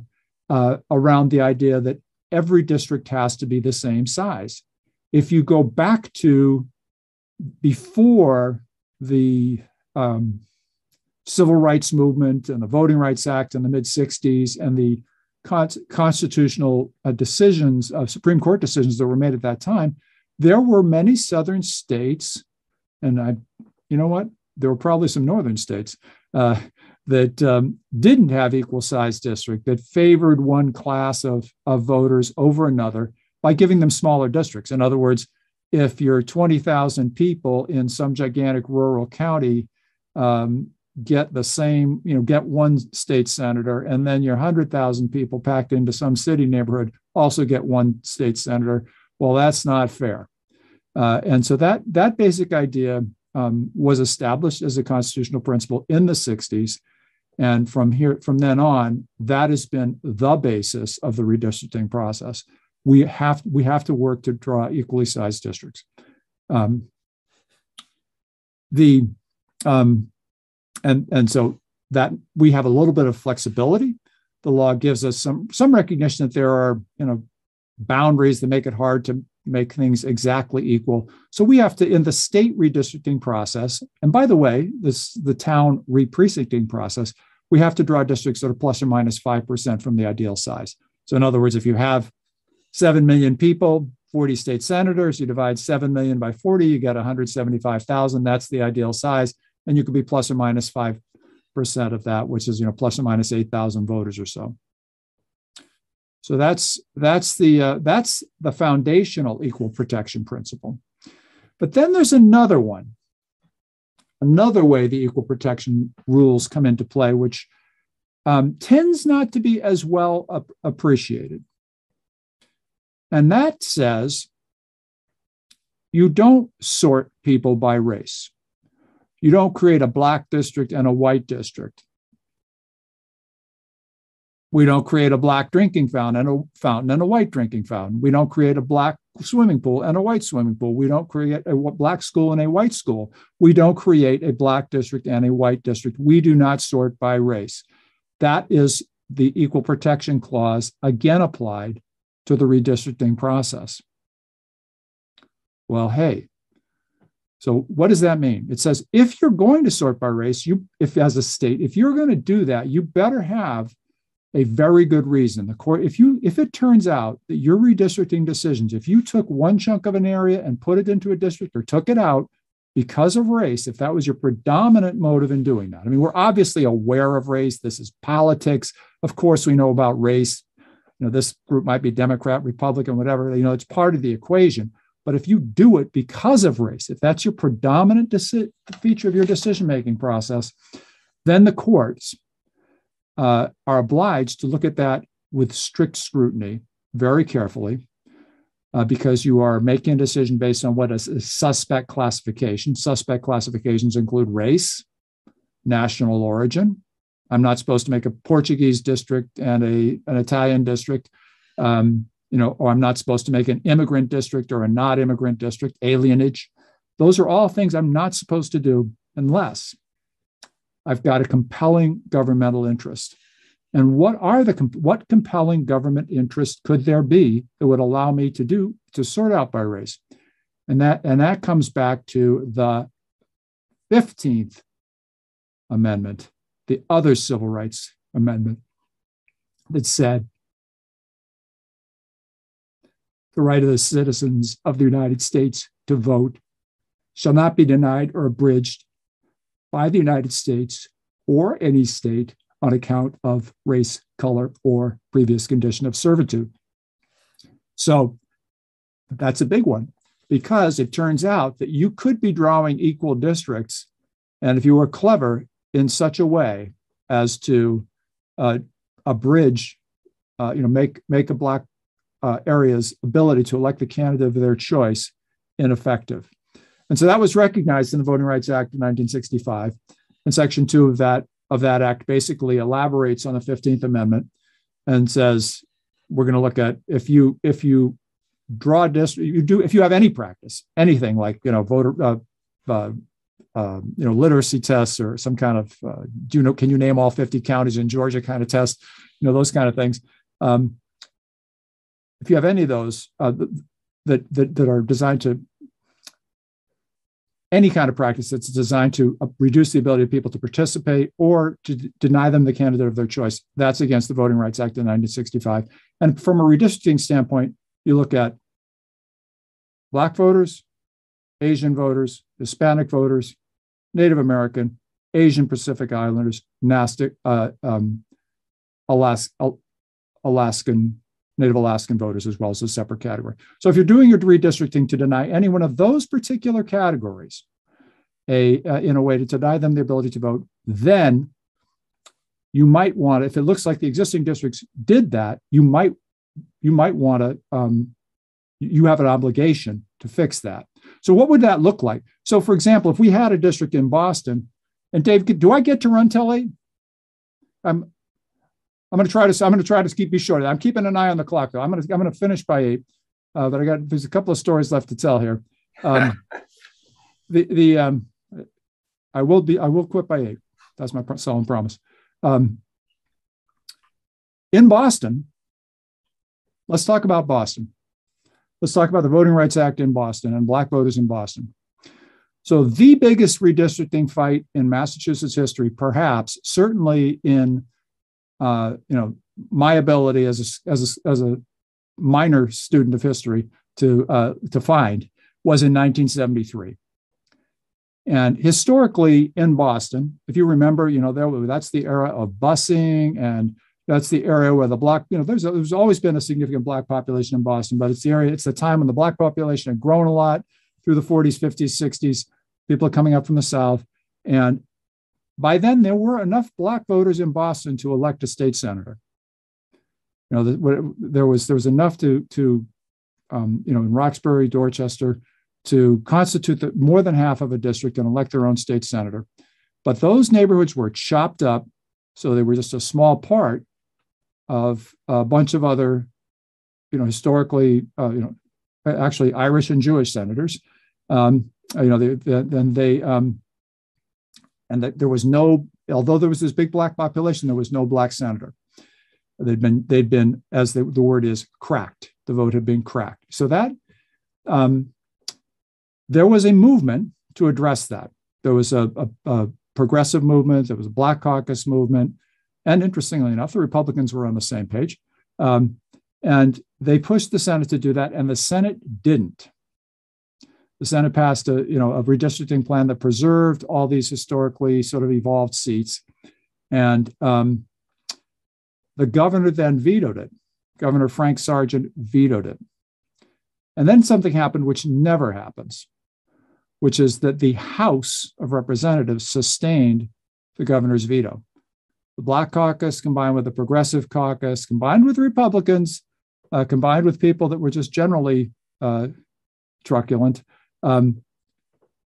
uh, around the idea that every district has to be the same size. If you go back to before the um, Civil Rights Movement and the Voting Rights Act in the mid sixties and the constitutional decisions, uh, Supreme Court decisions that were made at that time, there were many Southern states, and I, you know what, there were probably some Northern states uh, that um, didn't have equal size district, that favored one class of, of voters over another by giving them smaller districts. In other words, if you're twenty thousand people in some gigantic rural county, um, get the same, you know, get one state senator, and then your one hundred thousand people packed into some city neighborhood also get one state senator. Well, that's not fair. Uh, and so that that basic idea um, was established as a constitutional principle in the sixties. And from here, from then on, that has been the basis of the redistricting process. We have, we have to work to draw equally sized districts. Um, the... Um, And, and so that we have a little bit of flexibility. The law gives us some, some recognition that there are, you know, boundaries that make it hard to make things exactly equal. So we have to, in the state redistricting process, and by the way, this the town re-precincting process, we have to draw districts that are plus or minus five percent from the ideal size. So in other words, if you have seven million people, forty state senators, you divide seven million by forty, you get one hundred seventy-five thousand. That's the ideal size. And you could be plus or minus five percent of that, which is, you know, plus or minus eight thousand voters or so. So that's that's the uh, that's the foundational equal protection principle. But then there's another one, another way the equal protection rules come into play, which um, tends not to be as well ap- appreciated. And that says you don't sort people by race. You don't create a black district and a white district. We don't create a black drinking fountain and a fountain and a white drinking fountain. We don't create a black swimming pool and a white swimming pool. We don't create a black school and a white school. We don't create a black district and a white district. We do not sort by race. That is the Equal Protection Clause, again applied to the redistricting process. Well, hey. So what does that mean? It says, if you're going to sort by race, you, if as a state, if you're going to do that, you better have a very good reason. The court, if you, if it turns out that your redistricting decisions, if you took one chunk of an area and put it into a district or took it out because of race, if that was your predominant motive in doing that. I mean, we're obviously aware of race. This is politics. Of course, we know about race. You know, this group might be Democrat, Republican, whatever, you know, it's part of the equation. But if you do it because of race, if that's your predominant deci- feature of your decision-making process, then the courts uh, are obliged to look at that with strict scrutiny, very carefully, uh, because you are making a decision based on what is a suspect classification. Suspect classifications include race, national origin. I'm not supposed to make a Portuguese district and a, an Italian district. Um, You know, or I'm not supposed to make an immigrant district or a non-immigrant district, alienage. Those are all things I'm not supposed to do unless I've got a compelling governmental interest. And what are the what compelling government interest could there be that would allow me to do to sort out by race? And that and that comes back to the fifteenth Amendment, the other Civil Rights Amendment that said, the right of the citizens of the United States to vote shall not be denied or abridged by the United States or any state on account of race, color, or previous condition of servitude. So that's a big one, because it turns out that you could be drawing equal districts, and if you were clever in such a way as to uh, abridge, uh, you know, make make a black Uh, area's ability to elect the candidate of their choice ineffective. And so that was recognized in the Voting Rights Act of nineteen sixty-five. And Section two of that, of that act basically elaborates on the fifteenth Amendment and says, we're going to look at if you if you draw district, you do if you have any practice, anything like, you know, voter, uh, uh, uh, you know, literacy tests or some kind of, uh, do you know, can you name all fifty counties in Georgia kind of test, you know, those kind of things. Um, If you have any of those uh, that, that that are designed to any kind of practice that's designed to reduce the ability of people to participate or to d- deny them the candidate of their choice, that's against the Voting Rights Act of nineteen sixty-five. And from a redistricting standpoint, you look at Black voters, Asian voters, Hispanic voters, Native American, Asian Pacific Islanders, Nastic, uh, um, Alas- Al- Alaskan. Native Alaskan voters as well as a separate category. So if you're doing your redistricting to deny any one of those particular categories a uh, in a way to deny them the ability to vote, then you might want, if it looks like the existing districts did that, you might you might want to, um, you have an obligation to fix that. So what would that look like? So for example, if we had a district in Boston, and Dave, do I get to run till eight? I'm I'm going to try to. I'm going to try to keep be short. I'm keeping an eye on the clock, though. I'm going to. I'm going to finish by eight, uh, but I got. There's a couple of stories left to tell here. Um, the the um, I will be. I will quit by eight. That's my solemn promise. Um, in Boston, let's talk about Boston. Let's talk about the Voting Rights Act in Boston and Black voters in Boston. So the biggest redistricting fight in Massachusetts history, perhaps, certainly in Uh, you know, my ability as a, as a, as a minor student of history to uh, to find was in nineteen seventy-three. And historically in Boston, if you remember, you know, there that's the era of busing, and that's the area where the black, you know, there's a, there's always been a significant black population in Boston, but it's the area, it's the time when the black population had grown a lot through the forties, fifties, sixties. People are coming up from the South, and by then, there were enough black voters in Boston to elect a state senator. You know, there was there was enough to to um, you know, in Roxbury, Dorchester, to constitute the, more than half of a district and elect their own state senator. But those neighborhoods were chopped up, so they were just a small part of a bunch of other, you know, historically, uh, you know, actually Irish and Jewish senators. Um, you know, they, they, then they. Um, And that there was no, although there was this big black population, there was no black senator. They'd been, they'd been, as the, the word is, cracked. The vote had been cracked. So that um, there was a movement to address that. There was a, a, a progressive movement. There was a Black Caucus movement. And interestingly enough, the Republicans were on the same page. Um, and they pushed the Senate to do that, and the Senate didn't. The Senate passed a, you know, a redistricting plan that preserved all these historically sort of evolved seats. And um, the governor then vetoed it. Governor Frank Sargent vetoed it. And then something happened which never happens, which is that the House of Representatives sustained the governor's veto. The Black Caucus, combined with the Progressive Caucus, combined with Republicans, uh, combined with people that were just generally uh, truculent, um,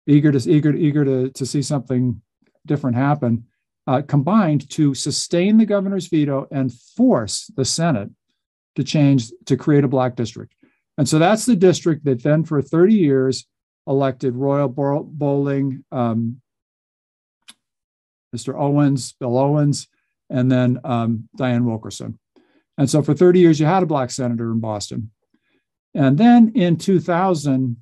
eager to eager eager to, to see something different happen, uh, combined to sustain the governor's veto and force the Senate to change to create a black district. And so that's the district that then for thirty years elected Royal Bowling, um, Mister Owens, Bill Owens, and then um, Diane Wilkerson. And so for thirty years, you had a black senator in Boston. And then in two thousand,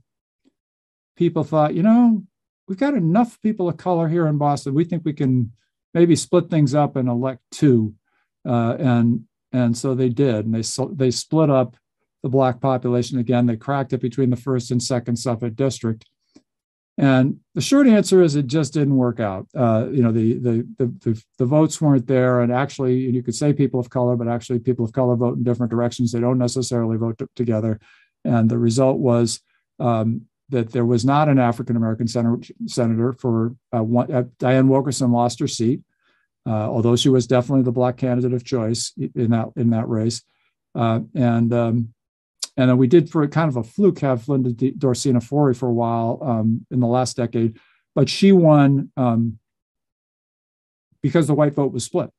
people thought, you know, we've got enough people of color here in Boston. We think we can maybe split things up and elect two. Uh, and and so they did. And they they split up the black population again. They cracked it between the first and second Suffolk district. And the short answer is it just didn't work out. Uh, you know, the, the the the the votes weren't there. And actually, you could say people of color, but actually people of color vote in different directions. They don't necessarily vote t- together. And the result was um, that there was not an African-American sen- senator for uh, one, uh, Diane Wilkerson lost her seat, uh, although she was definitely the black candidate of choice in that in that race. Uh, and um, And then we did, for kind of a fluke, have Linda Dorsina Forey for a while um, in the last decade, but she won um, because the white vote was split.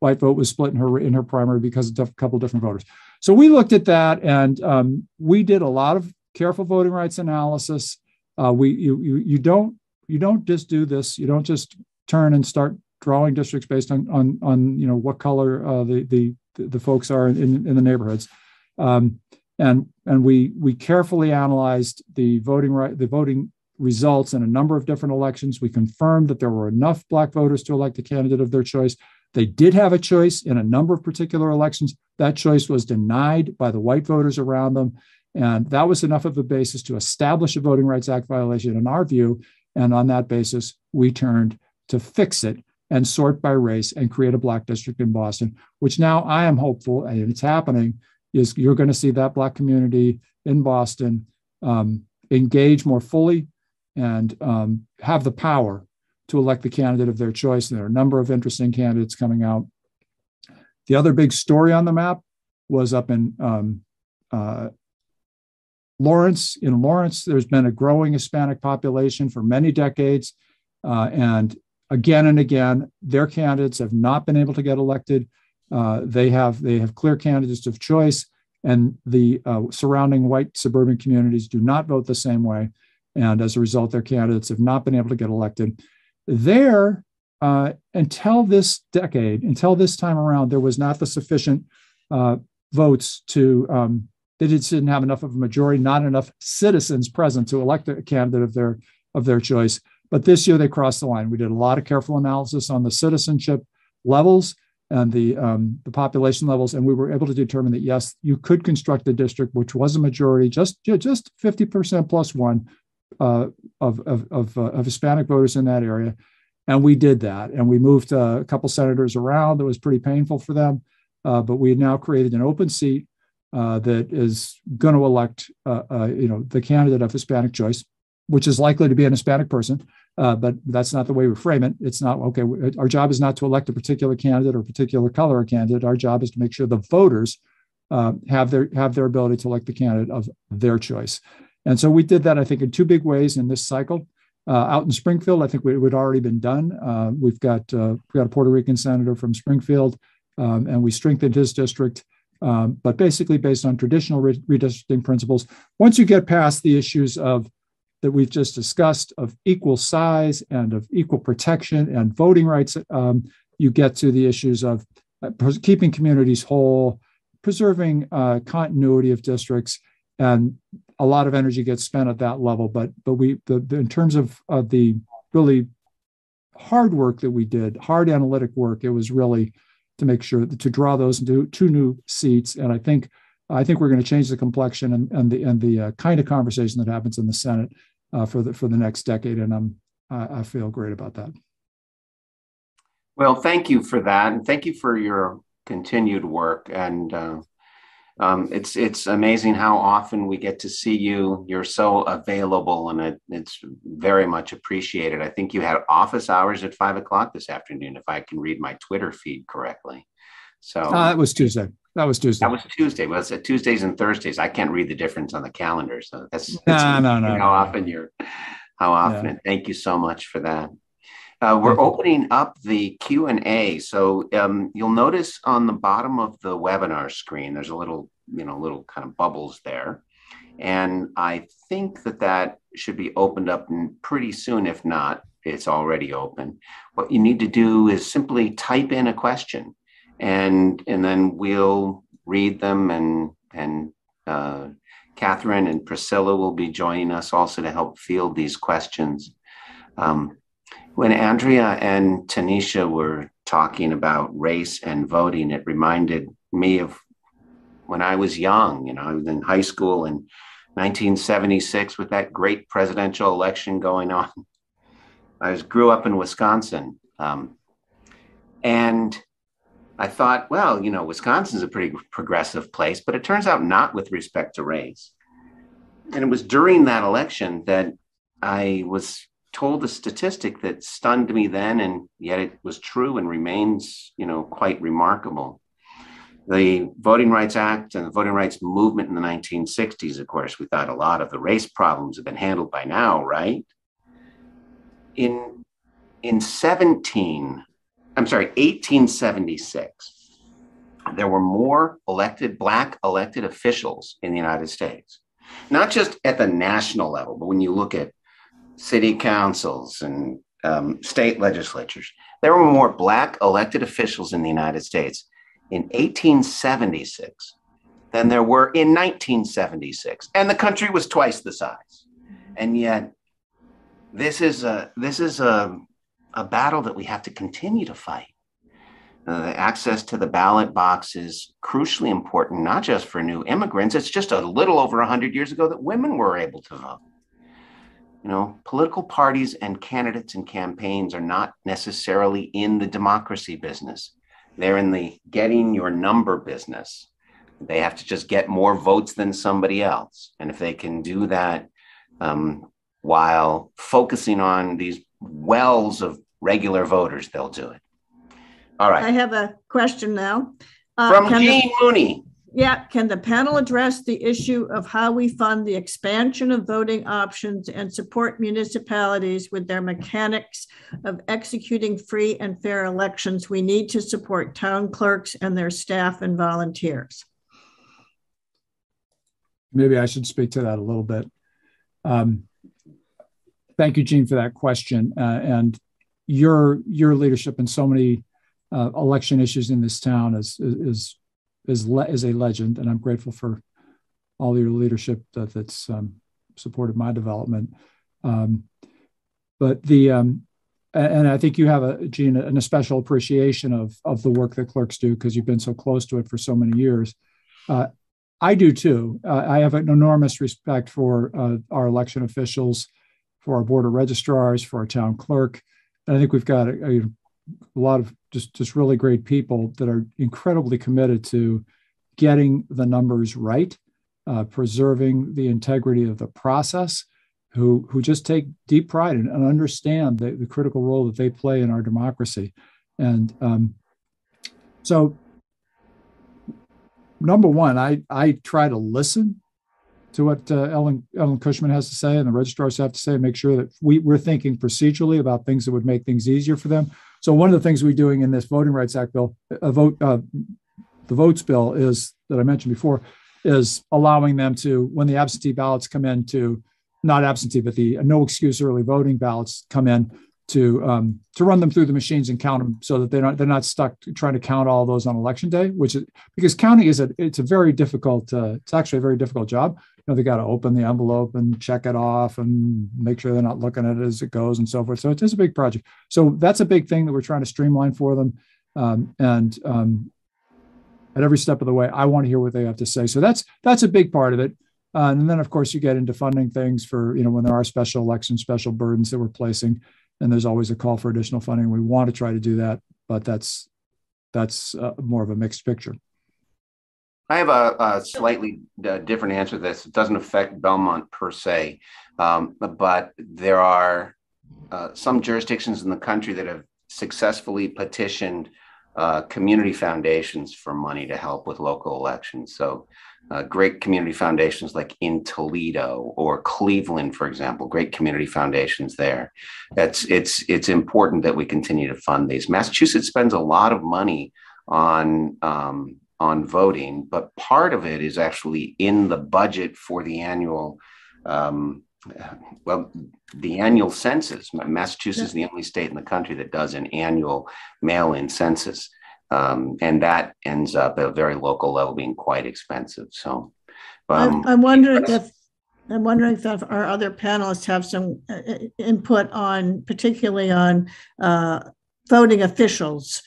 White vote was split in her in her primary because of a couple of different voters. So we looked at that, and um, we did a lot of careful voting rights analysis. Uh, we you, you you don't you don't just do this. You don't just turn and start drawing districts based on on on you know what color uh, the the the folks are in in the neighborhoods. Um, And and we we carefully analyzed the voting right the voting results in a number of different elections. We confirmed that there were enough black voters to elect a candidate of their choice. They did have a choice in a number of particular elections. That choice was denied by the white voters around them, and that was enough of a basis to establish a Voting Rights Act violation in our view. And on that basis, we turned to fix it and sort by race and create a black district in Boston, which now I am hopeful, and it's happening, is you're going to see that black community in Boston um, engage more fully and um, have the power to elect the candidate of their choice. And there are a number of interesting candidates coming out. The other big story on the map was up in um, uh, Lawrence. In Lawrence, there's been a growing Hispanic population for many decades. Uh, and again and again, their candidates have not been able to get elected. Uh, they have they have clear candidates of choice, and the uh, surrounding white suburban communities do not vote the same way. And as a result, their candidates have not been able to get elected. There, uh, until this decade, until this time around, there was not the sufficient uh, votes to, um, they just didn't have enough of a majority, not enough citizens present to elect a candidate of their, of their choice. But this year, they crossed the line. We did a lot of careful analysis on the citizenship levels and the um, the population levels, and we were able to determine that, yes, you could construct a district which was a majority, just just fifty percent plus one uh, of of of, uh, of Hispanic voters in that area, and we did that. And we moved uh, a couple senators around. That was pretty painful for them, uh, but we had now created an open seat uh, that is going to elect uh, uh, you know the candidate of Hispanic choice, which is likely to be an Hispanic person. Uh, but that's not the way we frame it. It's not, okay, we, our job is not to elect a particular candidate or particular color candidate. Our job is to make sure the voters uh, have their have their ability to elect the candidate of their choice. And so we did that, I think, in two big ways in this cycle. Uh, out in Springfield, I think we, we'd already been done. Uh, we've got uh, we got a Puerto Rican senator from Springfield, um, and we strengthened his district, um, but basically based on traditional re- redistricting principles. Once you get past the issues of that we've just discussed of equal size and of equal protection and voting rights, um, you get to the issues of keeping communities whole, preserving uh, continuity of districts, and a lot of energy gets spent at that level. But but we the, the, in terms of, of the really hard work that we did, hard analytic work, it was really to make sure that, to draw those into two new seats. And I think I think we're going to change the complexion and, and the and the uh, kind of conversation that happens in the Senate uh, for the for the next decade. And I'm I, I feel great about that. Well, thank you for that, and thank you for your continued work. And uh, um, it's it's amazing how often we get to see you. You're so available, and it, it's very much appreciated. I think you had office hours at five o'clock this afternoon, if I can read my Twitter feed correctly. So uh, that was Tuesday. That was Tuesday. That was Tuesday. Well, it's Tuesdays and Thursdays. I can't read the difference on the calendar. So that's, that's no, no, no, how no. often you're, how often. Yeah. And thank you so much for that. Uh, we're opening up the Q and A. So um, you'll notice on the bottom of the webinar screen, there's a little, you know, little kind of bubbles there. And I think that that should be opened up pretty soon. If not, it's already open. What you need to do is simply type in a question, and and then we'll read them, and and uh, Kathryn and Priscilla will be joining us also to help field these questions. Um, When Andrea and Tanisha were talking about race and voting, it reminded me of when I was young. You know, I was in high school in nineteen seventy-six with that great presidential election going on. I was, grew up in Wisconsin, um, and I thought, well, you know, Wisconsin's a pretty progressive place, but it turns out not with respect to race. And it was during that election that I was told a statistic that stunned me then, and yet it was true and remains, you know, quite remarkable. The Voting Rights Act and the voting rights movement in the nineteen sixties, of course, we thought a lot of the race problems have been handled by now, right? In in seventeen, I'm sorry, eighteen seventy-six, there were more elected Black elected officials in the United States, not just at the national level, but when you look at city councils and um, state legislatures. There were more Black elected officials in the United States in eighteen seventy-six than there were in nineteen seventy-six. And the country was twice the size. And yet this is a, this is a, a battle that we have to continue to fight. Uh, the access to the ballot box is crucially important, not just for new immigrants. It's just a little over one hundred years ago that women were able to vote. You know, political parties and candidates and campaigns are not necessarily in the democracy business. They're in the getting your number business. They have to just get more votes than somebody else. And if they can do that um, while focusing on these wells of regular voters, they'll do it. All right. I have a question now. Uh, From Jean Mooney. Yeah. Can the panel address the issue of how we fund the expansion of voting options and support municipalities with their mechanics of executing free and fair elections? We need to support town clerks and their staff and volunteers. Maybe I should speak to that a little bit. Um, thank you, Jean, for that question, uh, and your your leadership in so many uh, election issues in this town is is. Is, le is a legend, and I'm grateful for all your leadership that, that's um, supported my development. Um, but the um, and I think you have a Jean an especial appreciation of of the work that clerks do because you've been so close to it for so many years. Uh, I do too. Uh, I have an enormous respect for uh, our election officials, for our board of registrars, for our town clerk, and I think we've got a, a a lot of just, just really great people that are incredibly committed to getting the numbers right, uh, preserving the integrity of the process, who, who just take deep pride and, and understand the, the critical role that they play in our democracy. And um, so, number one, I, I try to listen to what uh, Ellen, Ellen Cushman has to say and the registrars have to say, make sure that we, we're thinking procedurally about things that would make things easier for them. So one of the things we're doing in this Voting Rights Act bill, a vote, uh, the votes bill is that I mentioned before, is allowing them to, when the absentee ballots come in to, not absentee, but the no excuse early voting ballots come in to um, to run them through the machines and count them so that they're not they're not stuck trying to count all those on election day, which is because counting is a it's a very difficult uh, it's actually a very difficult job. You know, they got to open the envelope and check it off and make sure they're not looking at it as it goes and so forth. So it is a big project. So that's a big thing that we're trying to streamline for them. Um, and um, at every step of the way, I want to hear what they have to say. So that's that's a big part of it. Uh, and then, of course, you get into funding things for, you know, when there are special elections, special burdens that we're placing, and there's always a call for additional funding. We want to try to do that, but that's that's uh, more of a mixed picture. I have a, a slightly uh, different answer to this. It doesn't affect Belmont per se, um, but there are uh, some jurisdictions in the country that have successfully petitioned uh, community foundations for money to help with local elections. So uh, great community foundations like in Toledo or Cleveland, for example, great community foundations there. That's it's it's important that we continue to fund these. Massachusetts spends a lot of money on um, on voting, but part of it is actually in the budget for the annual, um, well, the annual census. Massachusetts is the only state in the country that does an annual mail-in census, um, and that ends up at a very local level being quite expensive. So, um, I'm, I'm wondering if I'm wondering if our other panelists have some input on, particularly on uh, voting officials.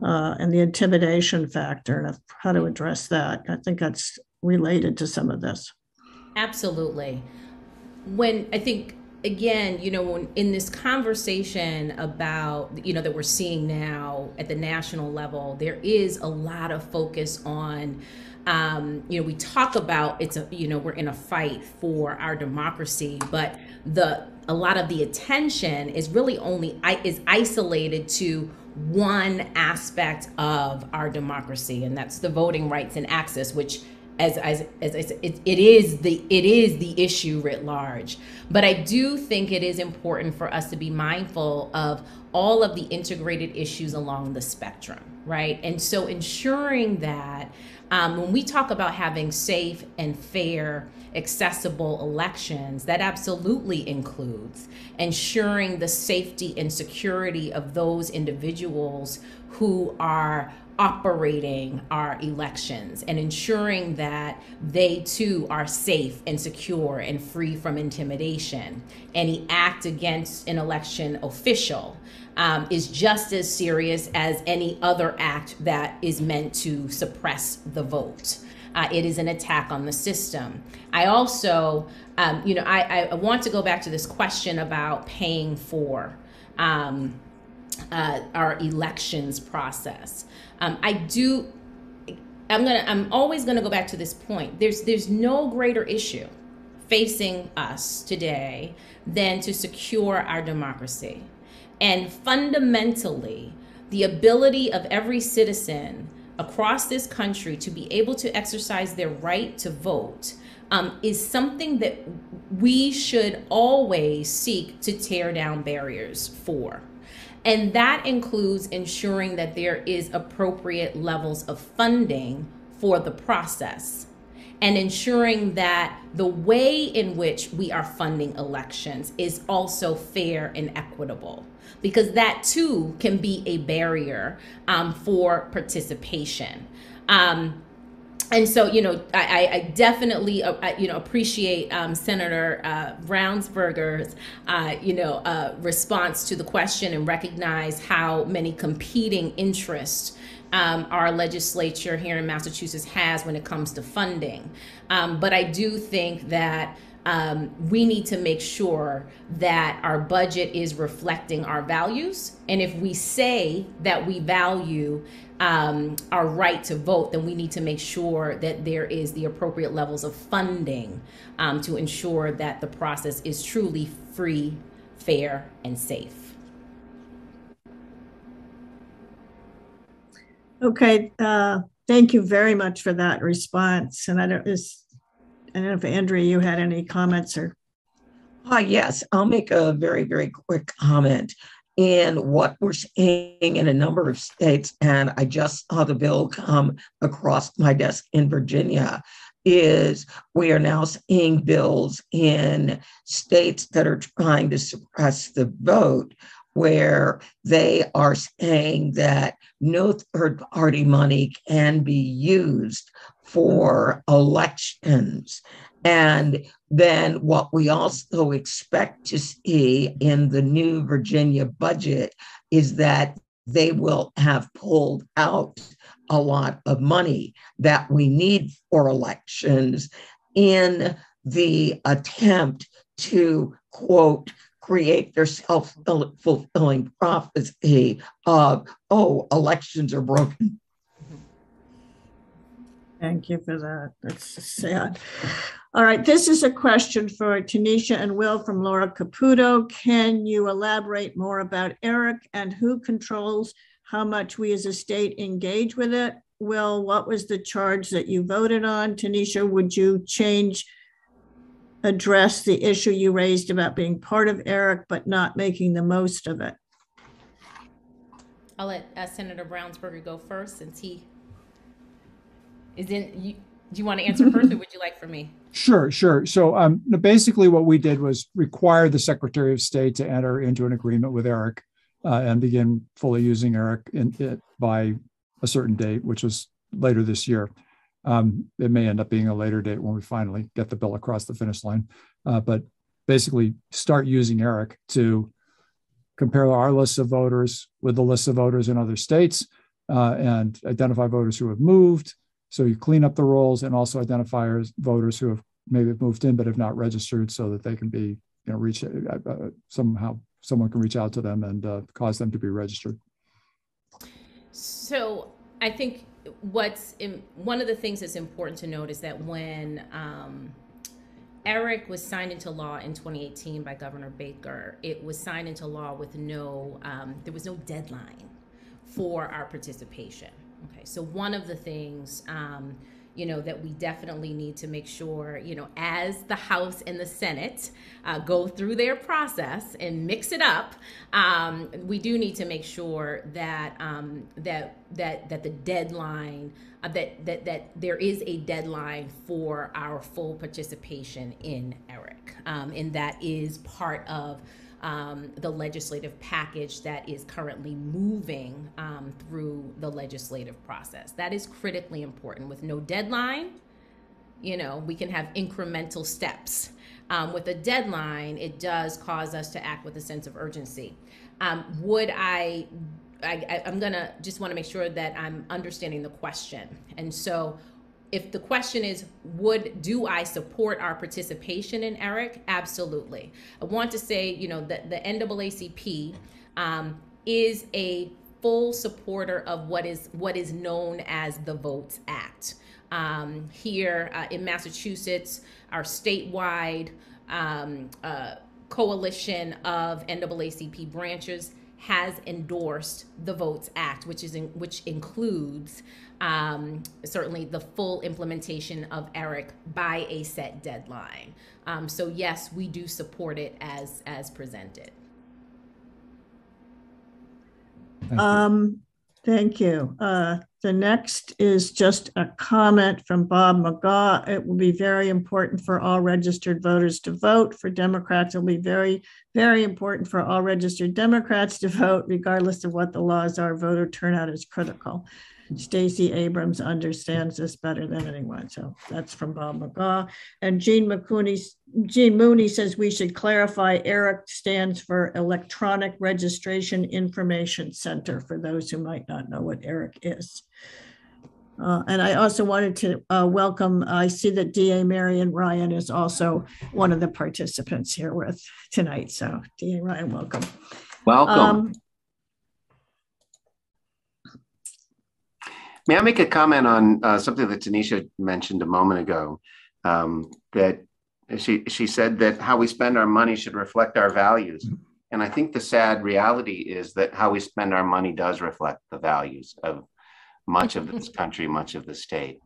Uh, and the intimidation factor and how to address that. I think that's related to some of this. Absolutely. When I think, again, you know, when, in this conversation about, you know, that we're seeing now at the national level, there is a lot of focus on, um, you know, we talk about it's a, you know, we're in a fight for our democracy, but the a lot of the attention is really only is isolated to one aspect of our democracy, and that's the voting rights and access, which as as, as I said, it, it is the it is the issue writ large. But I do think it is important for us to be mindful of all of the integrated issues along the spectrum, right? And so ensuring that um, when we talk about having safe and fair, accessible elections, that absolutely includes ensuring the safety and security of those individuals who are operating our elections, and ensuring that they too are safe and secure and free from intimidation. Any act against an election official um, is just as serious as any other act that is meant to suppress the vote. Uh, it is an attack on the system. I also, um, you know, I, I want to go back to this question about paying for um, uh, our elections process. Um, I do, I'm gonna, I'm always gonna go back to this point. There's, there's no greater issue facing us today than to secure our democracy. And fundamentally, the ability of every citizen across this country to be able to exercise their right to vote um, is something that we should always seek to tear down barriers for. And that includes ensuring that there is appropriate levels of funding for the process, and ensuring that the way in which we are funding elections is also fair and equitable, because that too can be a barrier um, for participation. Um, and so, you know, I, I definitely, uh, I, you know, appreciate um, Senator uh, Brownsberger's, uh, you know, uh, response to the question, and recognize how many competing interests Um, our legislature here in Massachusetts has when it comes to funding. Um, but I do think that um, we need to make sure that our budget is reflecting our values. And if we say that we value um, our right to vote, then we need to make sure that there is the appropriate levels of funding um, to ensure that the process is truly free, fair, and safe. Okay, uh, thank you very much for that response. And I don't, is, I don't know if Andrea, you had any comments or? Uh, yes, I'll make a very, very quick comment. And what we're seeing in a number of states, and I just saw the bill come across my desk in Virginia, is we are now seeing bills in states that are trying to suppress the vote, where they are saying that no third-party money can be used for elections. And then what we also expect to see in the new Virginia budget is that they will have pulled out a lot of money that we need for elections in the attempt to, quote, create their self-fulfilling prophecy of, oh, elections are broken. Thank you for that. That's sad. All right. This is a question for Tanisha and Will from Laura Caputo. Can you elaborate more about ERIC and who controls how much we as a state engage with it? Will, what was the charge that you voted on? Tanisha, would you change, address the issue you raised about being part of ERIC but not making the most of it? I'll let uh, Senator Brownsberger go first since he is in. You, do you want to answer first, or would you like for me? Sure, sure. So um, basically what we did was require the Secretary of State to enter into an agreement with ERIC uh, and begin fully using ERIC in it by a certain date, which was later this year. Um, it may end up being a later date when we finally get the bill across the finish line. Uh, but basically start using ERIC to compare our lists of voters with the lists of voters in other states uh, and identify voters who have moved. So you clean up the rolls and also identify voters who have maybe moved in but have not registered, so that they can be, you know, reach uh, somehow someone can reach out to them and uh, cause them to be registered. So I think what's in, one of the things that's important to note is that when um, ERIC was signed into law in twenty eighteen by Governor Baker, it was signed into law with no um, there was no deadline for our participation. Okay, so one of the things, um, you know, that we definitely need to make sure, you know, as the House and the Senate uh, go through their process and mix it up, um, we do need to make sure that um, that that that the deadline uh, that that that there is a deadline for our full participation in ERIC, um, and that is part of Um, the legislative package that is currently moving um, through the legislative process. That is critically important. With no deadline, you know, we can have incremental steps. Um, with a deadline, it does cause us to act with a sense of urgency. Um, would I, I, I'm gonna just wanna make sure that I'm understanding the question. And so if the question is, would, do I support our participation in ERIC? Absolutely. I want to say, you know, that the N double A C P um, is a full supporter of what is what is known as the Votes Act. Um, here uh, in Massachusetts, our statewide um, uh, coalition of N double A C P branches has endorsed the Votes Act, which is in, which includes um, certainly the full implementation of ERIC by a set deadline. Um, so yes, we do support it as as presented. Thank you. Um, thank you. Uh, the next is just a comment from Bob McGaw. It will be very important for all registered voters to vote. For Democrats, it will be very, very important for all registered Democrats to vote, regardless of what the laws are. Voter turnout is critical. Stacey Abrams understands this better than anyone. So that's from Bob McGaw. And Jean, McCooney, Jean Mooney says we should clarify ERIC stands for Electronic Registration Information Center, for those who might not know what ERIC is. Uh, and I also wanted to uh, welcome, I see that D A Marion Ryan is also one of the participants here with tonight. So D A Ryan, welcome. Welcome. Um, May I make a comment on uh, something that Tanisha mentioned a moment ago, um, that she, she said that how we spend our money should reflect our values. And I think the sad reality is that how we spend our money does reflect the values of much of this country, much of the state.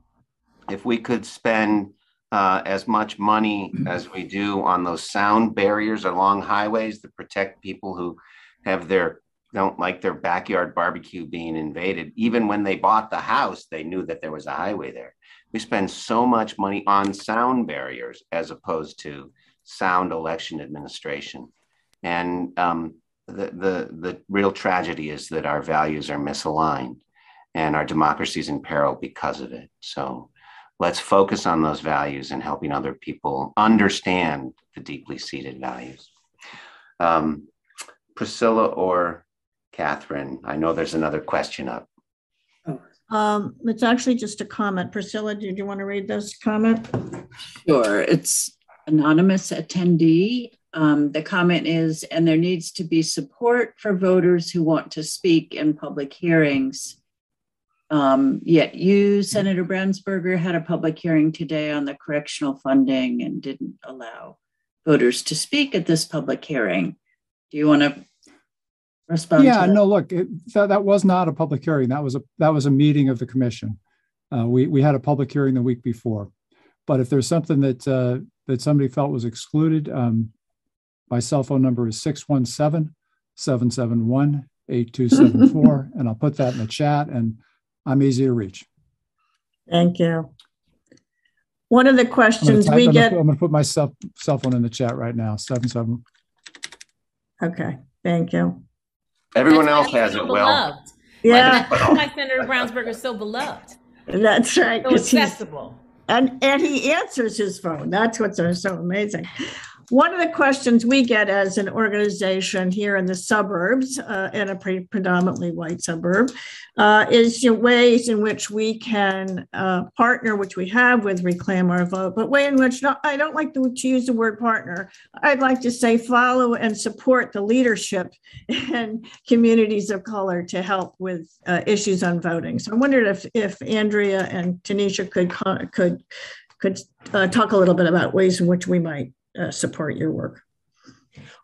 If we could spend uh, as much money as we do on those sound barriers along highways that protect people who have their don't like their backyard barbecue being invaded. Even when they bought the house, they knew that there was a highway there. We spend so much money on sound barriers as opposed to sound election administration. And um, the, the, the real tragedy is that our values are misaligned and our democracy is in peril because of it. So let's focus on those values and helping other people understand the deeply seated values. Um, Priscilla or Kathryn? I know there's another question up. Um, it's actually just a comment. Priscilla, did you want to read this comment? Sure. It's anonymous attendee. Um, the comment is, and there needs to be support for voters who want to speak in public hearings. Um, yet you, Senator Brownsberger, had a public hearing today on the correctional funding and didn't allow voters to speak at this public hearing. Do you want to respond yeah, to that? No, look, it, that, that was not a public hearing. That was a, that was a meeting of the commission. Uh, we, we had a public hearing the week before. But if there's something that, uh, that somebody felt was excluded, um, my cell phone number is six one seven, seven seven one, eight two seven four, and I'll put that in the chat. And I'm easy to reach. Thank you. One of the questions type, we I'm get. Gonna, I'm going to put my cell, cell phone in the chat right now. seven seven. Okay. Thank you. Everyone That's else has so it beloved. Well. Yeah. Why Senator Brownsberger is so beloved. That's right. So accessible. And, and he answers his phone. That's what's so amazing. One of the questions we get as an organization here in the suburbs, uh, in a pre predominantly white suburb, uh, is you know, ways in which we can uh, partner, which we have with Reclaim Our Vote, but way in which not, I don't like to, to use the word partner. I'd like to say follow and support the leadership and communities of color to help with uh, issues on voting. So I wondered if if Andrea and Tanisha could could could uh, talk a little bit about ways in which we might Uh, support your work.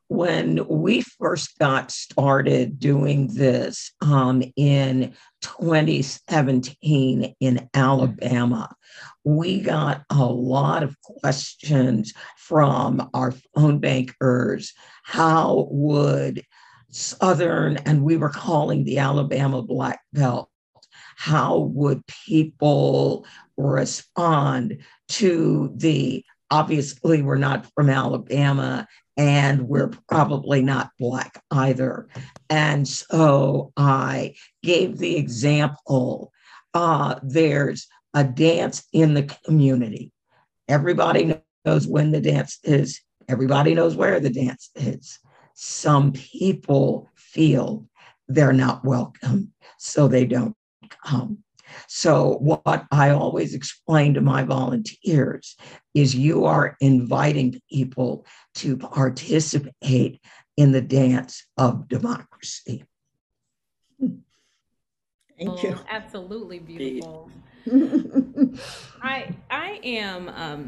When we first got started doing this um, in twenty seventeen in Alabama, we got a lot of questions from our phone bankers. How would Southern, and we were calling the Alabama Black Belt, how would people respond to the obviously, we're not from Alabama, and we're probably not Black either. And so I gave the example. Uh, there's a dance in the community. Everybody knows when the dance is. Everybody knows where the dance is. Some people feel they're not welcome, so they don't come. So what I always explain to my volunteers is you are inviting people to participate in the dance of democracy. Thank you. Absolutely beautiful. I, I am, um,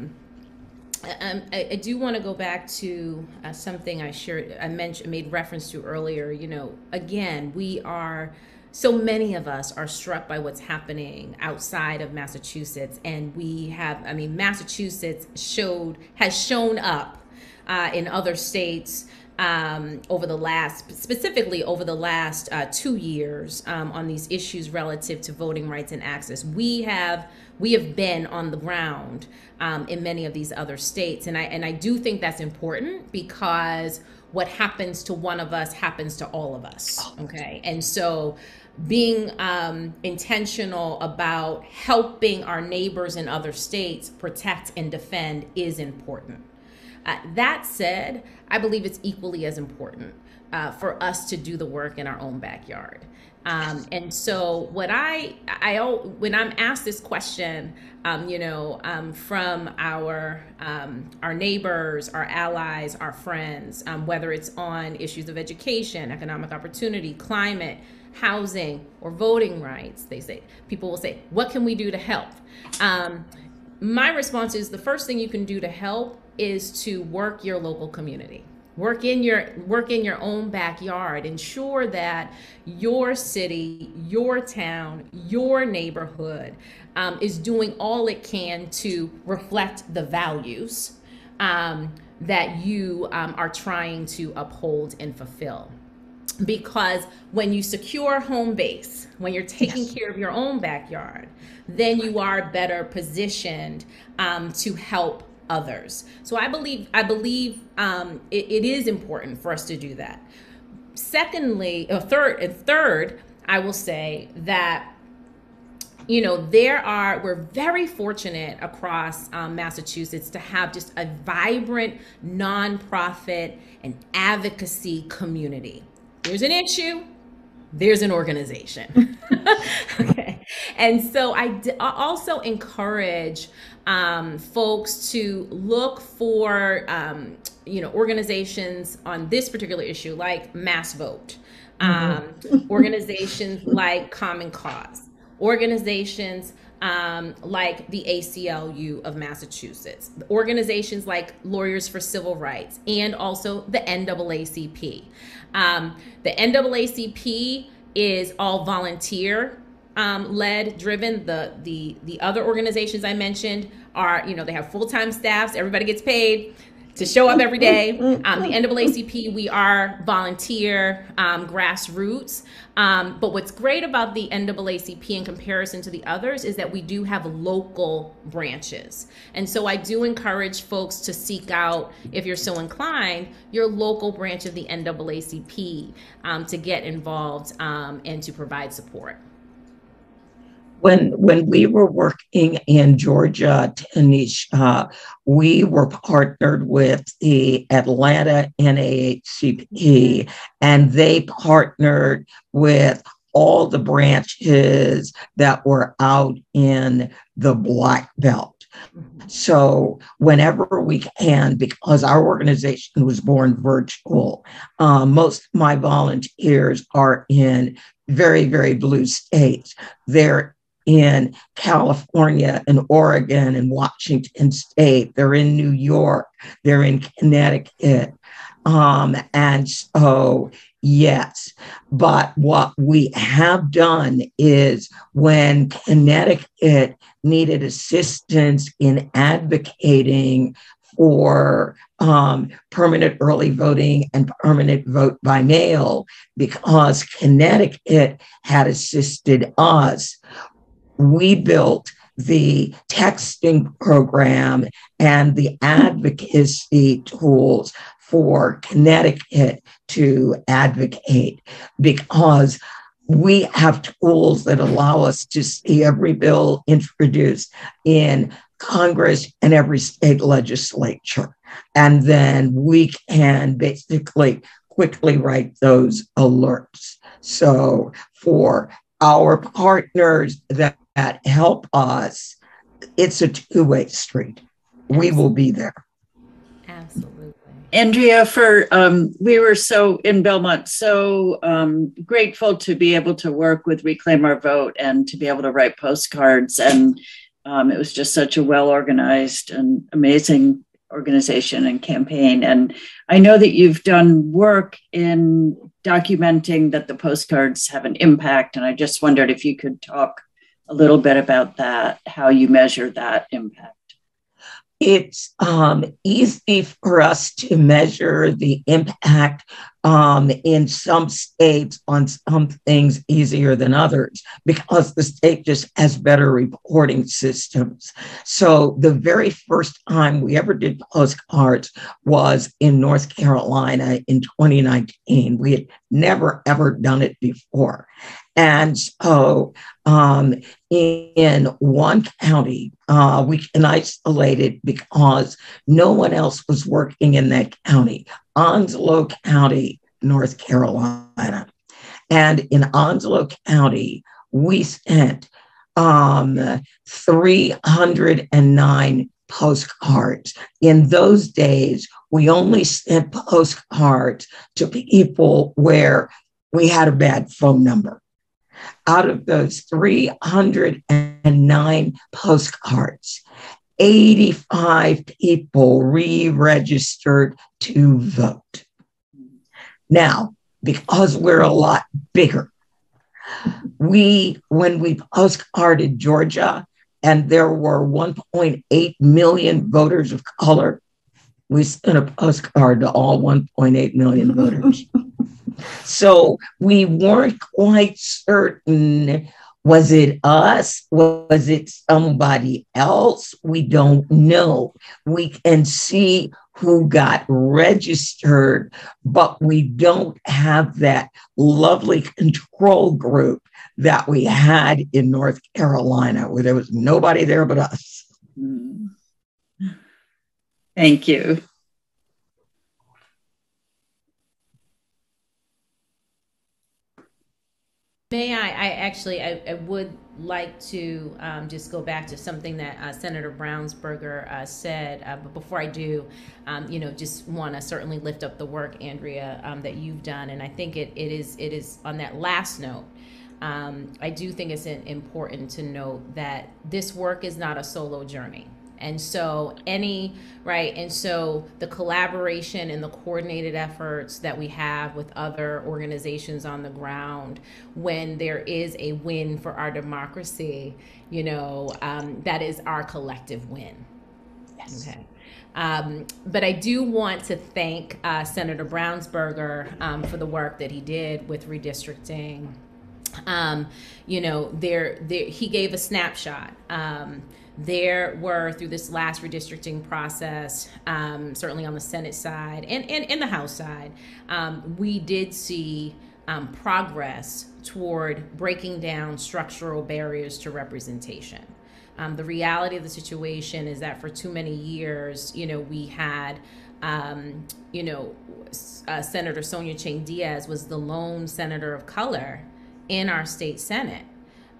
I, I do want to go back to uh, something I shared, I mentioned, made reference to earlier. You know, again, we are, so many of us are struck by what's happening outside of Massachusetts, and we have, I mean, Massachusetts showed, has shown up uh, in other states um, over the last, specifically over the last uh, two years um, on these issues relative to voting rights and access. We have, we have been on the ground um, in many of these other states. And I, and I do think that's important, because what happens to one of us happens to all of us, okay? And so, being um, intentional about helping our neighbors in other states protect and defend is important. Uh, that said, I believe it's equally as important uh, for us to do the work in our own backyard. Um, and so what I, I, when I'm asked this question, um, you know, um, from our, um, our neighbors, our allies, our friends, um, whether it's on issues of education, economic opportunity, climate, housing, or voting rights, they say, people will say, what can we do to help? Um, my response is the first thing you can do to help is to work your local community. Work in your work in your own backyard. Ensure that your city, your town, your neighborhood um, is doing all it can to reflect the values um, that you um, are trying to uphold and fulfill. Because when you secure home base, when you're taking yes. care of your own backyard, then you are better positioned um, to help others. So I believe I believe um, it, it is important for us to do that. Secondly, or third, and third, I will say that, you know, there are, we're very fortunate across um, Massachusetts to have just a vibrant nonprofit and advocacy community. There's an issue, there's an organization. Okay. And so I, d- I also encourage um, folks to look for, um, you know, organizations on this particular issue, like Mass Vote, um, mm-hmm. organizations like Common Cause, organizations um, like the A C L U of Massachusetts, organizations like Lawyers for Civil Rights, and also the N double A C P. Um, the N double A C P is all volunteer. Um, led, driven. The the the other organizations I mentioned are, you know, they have full-time staffs. Everybody gets paid to show up every day. Um, the N double A C P, we are volunteer, um, grassroots. Um, but what's great about the N double A C P in comparison to the others is that we do have local branches. And so I do encourage folks to seek out, if you're so inclined, your local branch of the N double A C P um, to get involved um, and to provide support. When when we were working in Georgia, Tanisha, we were partnered with the Atlanta N double A C P, and they partnered with all the branches that were out in the Black Belt. So whenever we can, because our organization was born virtual, uh, most of my volunteers are in very, very blue states. They're in California and Oregon and Washington State. They're in New York. They're in Connecticut. Um, and so, yes, but what we have done is when Connecticut needed assistance in advocating for um, permanent early voting and permanent vote by mail, because Connecticut had assisted us, we built the texting program and the advocacy tools for Connecticut to advocate, because we have tools that allow us to see every bill introduced in Congress and every state legislature. And then we can basically quickly write those alerts. So for our partners that that help us, it's a two-way street. Absolutely. We will be there. Absolutely. Andrea, for um, we were so in Belmont, so um, grateful to be able to work with Reclaim Our Vote and to be able to write postcards. And um, it was just such a well-organized and amazing organization and campaign. And I know that you've done work in documenting that the postcards have an impact. And I just wondered if you could talk a little bit about that, how you measure that impact. It's um, easy for us to measure the impact um, in some states on some things easier than others, because the state just has better reporting systems. So the very first time we ever did postcards was in North Carolina in twenty nineteen. We had never, ever done it before. And so um, in one county, uh, we can isolate it because no one else was working in that county, Onslow County, North Carolina. And in Onslow County, we sent um, three hundred nine postcards. In those days, we only sent postcards to people where we had a bad phone number. Out of those three hundred nine postcards, eighty-five people re-registered to vote. Now, because we're a lot bigger, we, when we postcarded Georgia and there were one point eight million voters of color, we sent a postcard to all one point eight million voters. So we weren't quite certain, was it us? Was it somebody else? We don't know. We can see who got registered, but we don't have that lovely control group that we had in North Carolina, where there was nobody there but us. Thank you. May I, I actually, I, I would like to um, just go back to something that uh, Senator Brownsberger uh, said, uh, but before I do, um, you know, just want to certainly lift up the work, Andrea, um, that you've done, and I think it, it is it is on that last note. Um, I do think it's important to note that this work is not a solo journey. And so any, right, and so the collaboration and the coordinated efforts that we have with other organizations on the ground, when there is a win for our democracy, you know, um, that is our collective win. Yes. Okay. Um, but I do want to thank uh, Senator Brownsberger um, for the work that he did with redistricting. Um, you know, there, there, he gave a snapshot. Um, There were, through this last redistricting process, um, certainly on the Senate side and, and, and the House side, um, we did see um, progress toward breaking down structural barriers to representation. Um, the reality of the situation is that for too many years, you know, we had, um, you know, uh, Senator Sonia Chang Diaz was the lone senator of color in our state Senate.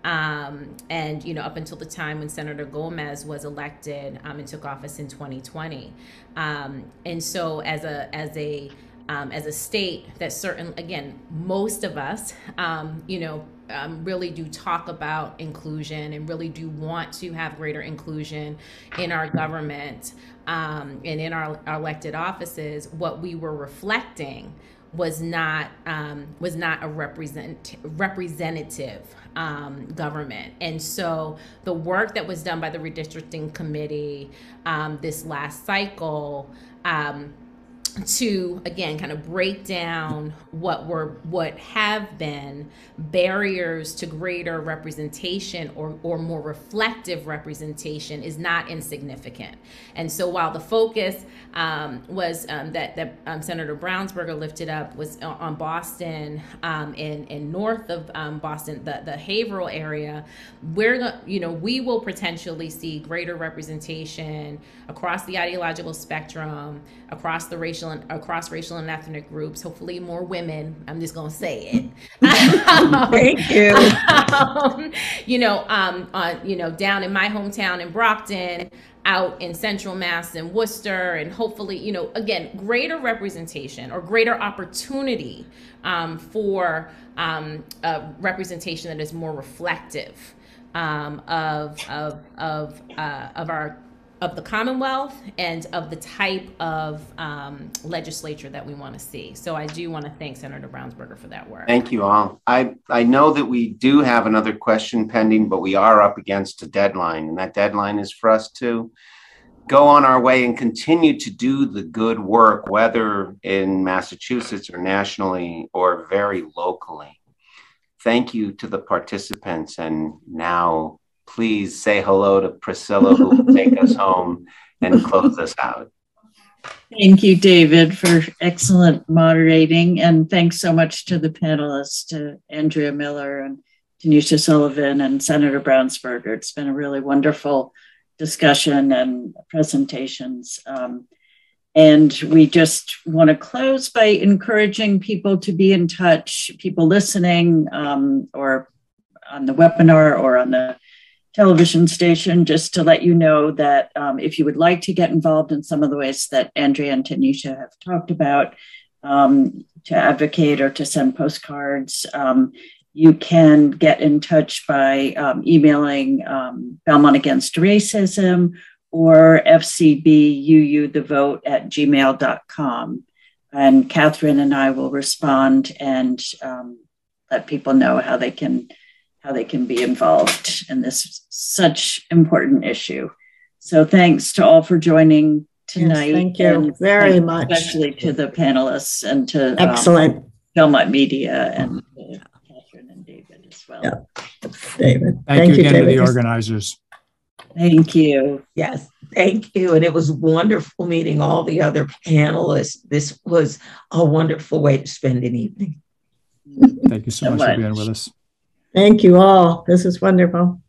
Um, and, you know, up until the time when Senator Gomez was elected um, and took office in twenty twenty. Um, and so as a as a um, as a state that certain, again, most of us, um, you know, um, really do talk about inclusion and really do want to have greater inclusion in our government um, and in our, our elected offices, what we were reflecting was not um, was not a represent representative um, government. And so the work that was done by the redistricting committee um, this last cycle um, to, again, kind of break down what were what have been barriers to greater representation or, or more reflective representation is not insignificant. And so while the focus um, was um, that, that um, Senator Brownsberger lifted up was on Boston um, and, and north of um, Boston, the, the Haverhill area, where, you know, we will potentially see greater representation across the ideological spectrum, across the racial and across racial and ethnic groups, hopefully more women. I'm just gonna say it. Thank you. Um, you know, um, uh, you know, down in my hometown in Brockton, out in Central Mass and Worcester, and hopefully, you know, again, greater representation or greater opportunity um, for um, a representation that is more reflective um, of of of uh, of our. of the Commonwealth and of the type of um, legislature that we want to see. So I do want to thank Senator Brownsberger for that work. Thank you all. I, I know that we do have another question pending, but we are up against a deadline, and that deadline is for us to go on our way and continue to do the good work, whether in Massachusetts or nationally or very locally. Thank you to the participants, and now please say hello to Priscilla, who will take us home and close us out. Thank you, David, for excellent moderating. And thanks so much to the panelists, to Andrea Miller and Tanisha Sullivan and Senator Brownsberger. It's been a really wonderful discussion and presentations. Um, and we just want to close by encouraging people to be in touch, people listening um, or on the webinar or on the television station, just to let you know that um, if you would like to get involved in some of the ways that Andrea and Tanisha have talked about, um, to advocate or to send postcards, um, you can get in touch by um, emailing um, Belmont Against Racism or F C B U U the vote at gmail dot com. And Kathryn and I will respond and um, let people know how they can how they can be involved in this such important issue. So thanks to all for joining tonight. Yes, thank you very much. Especially to the panelists and to excellent um, Belmont Media and uh, Kathryn and David as well. Yeah. David, thank, thank you, you again David. To the organizers. Thank you. Yes, thank you. And it was wonderful meeting all the other panelists. This was a wonderful way to spend an evening. Thank you so, so much, much for being with us. Thank you all. This is wonderful.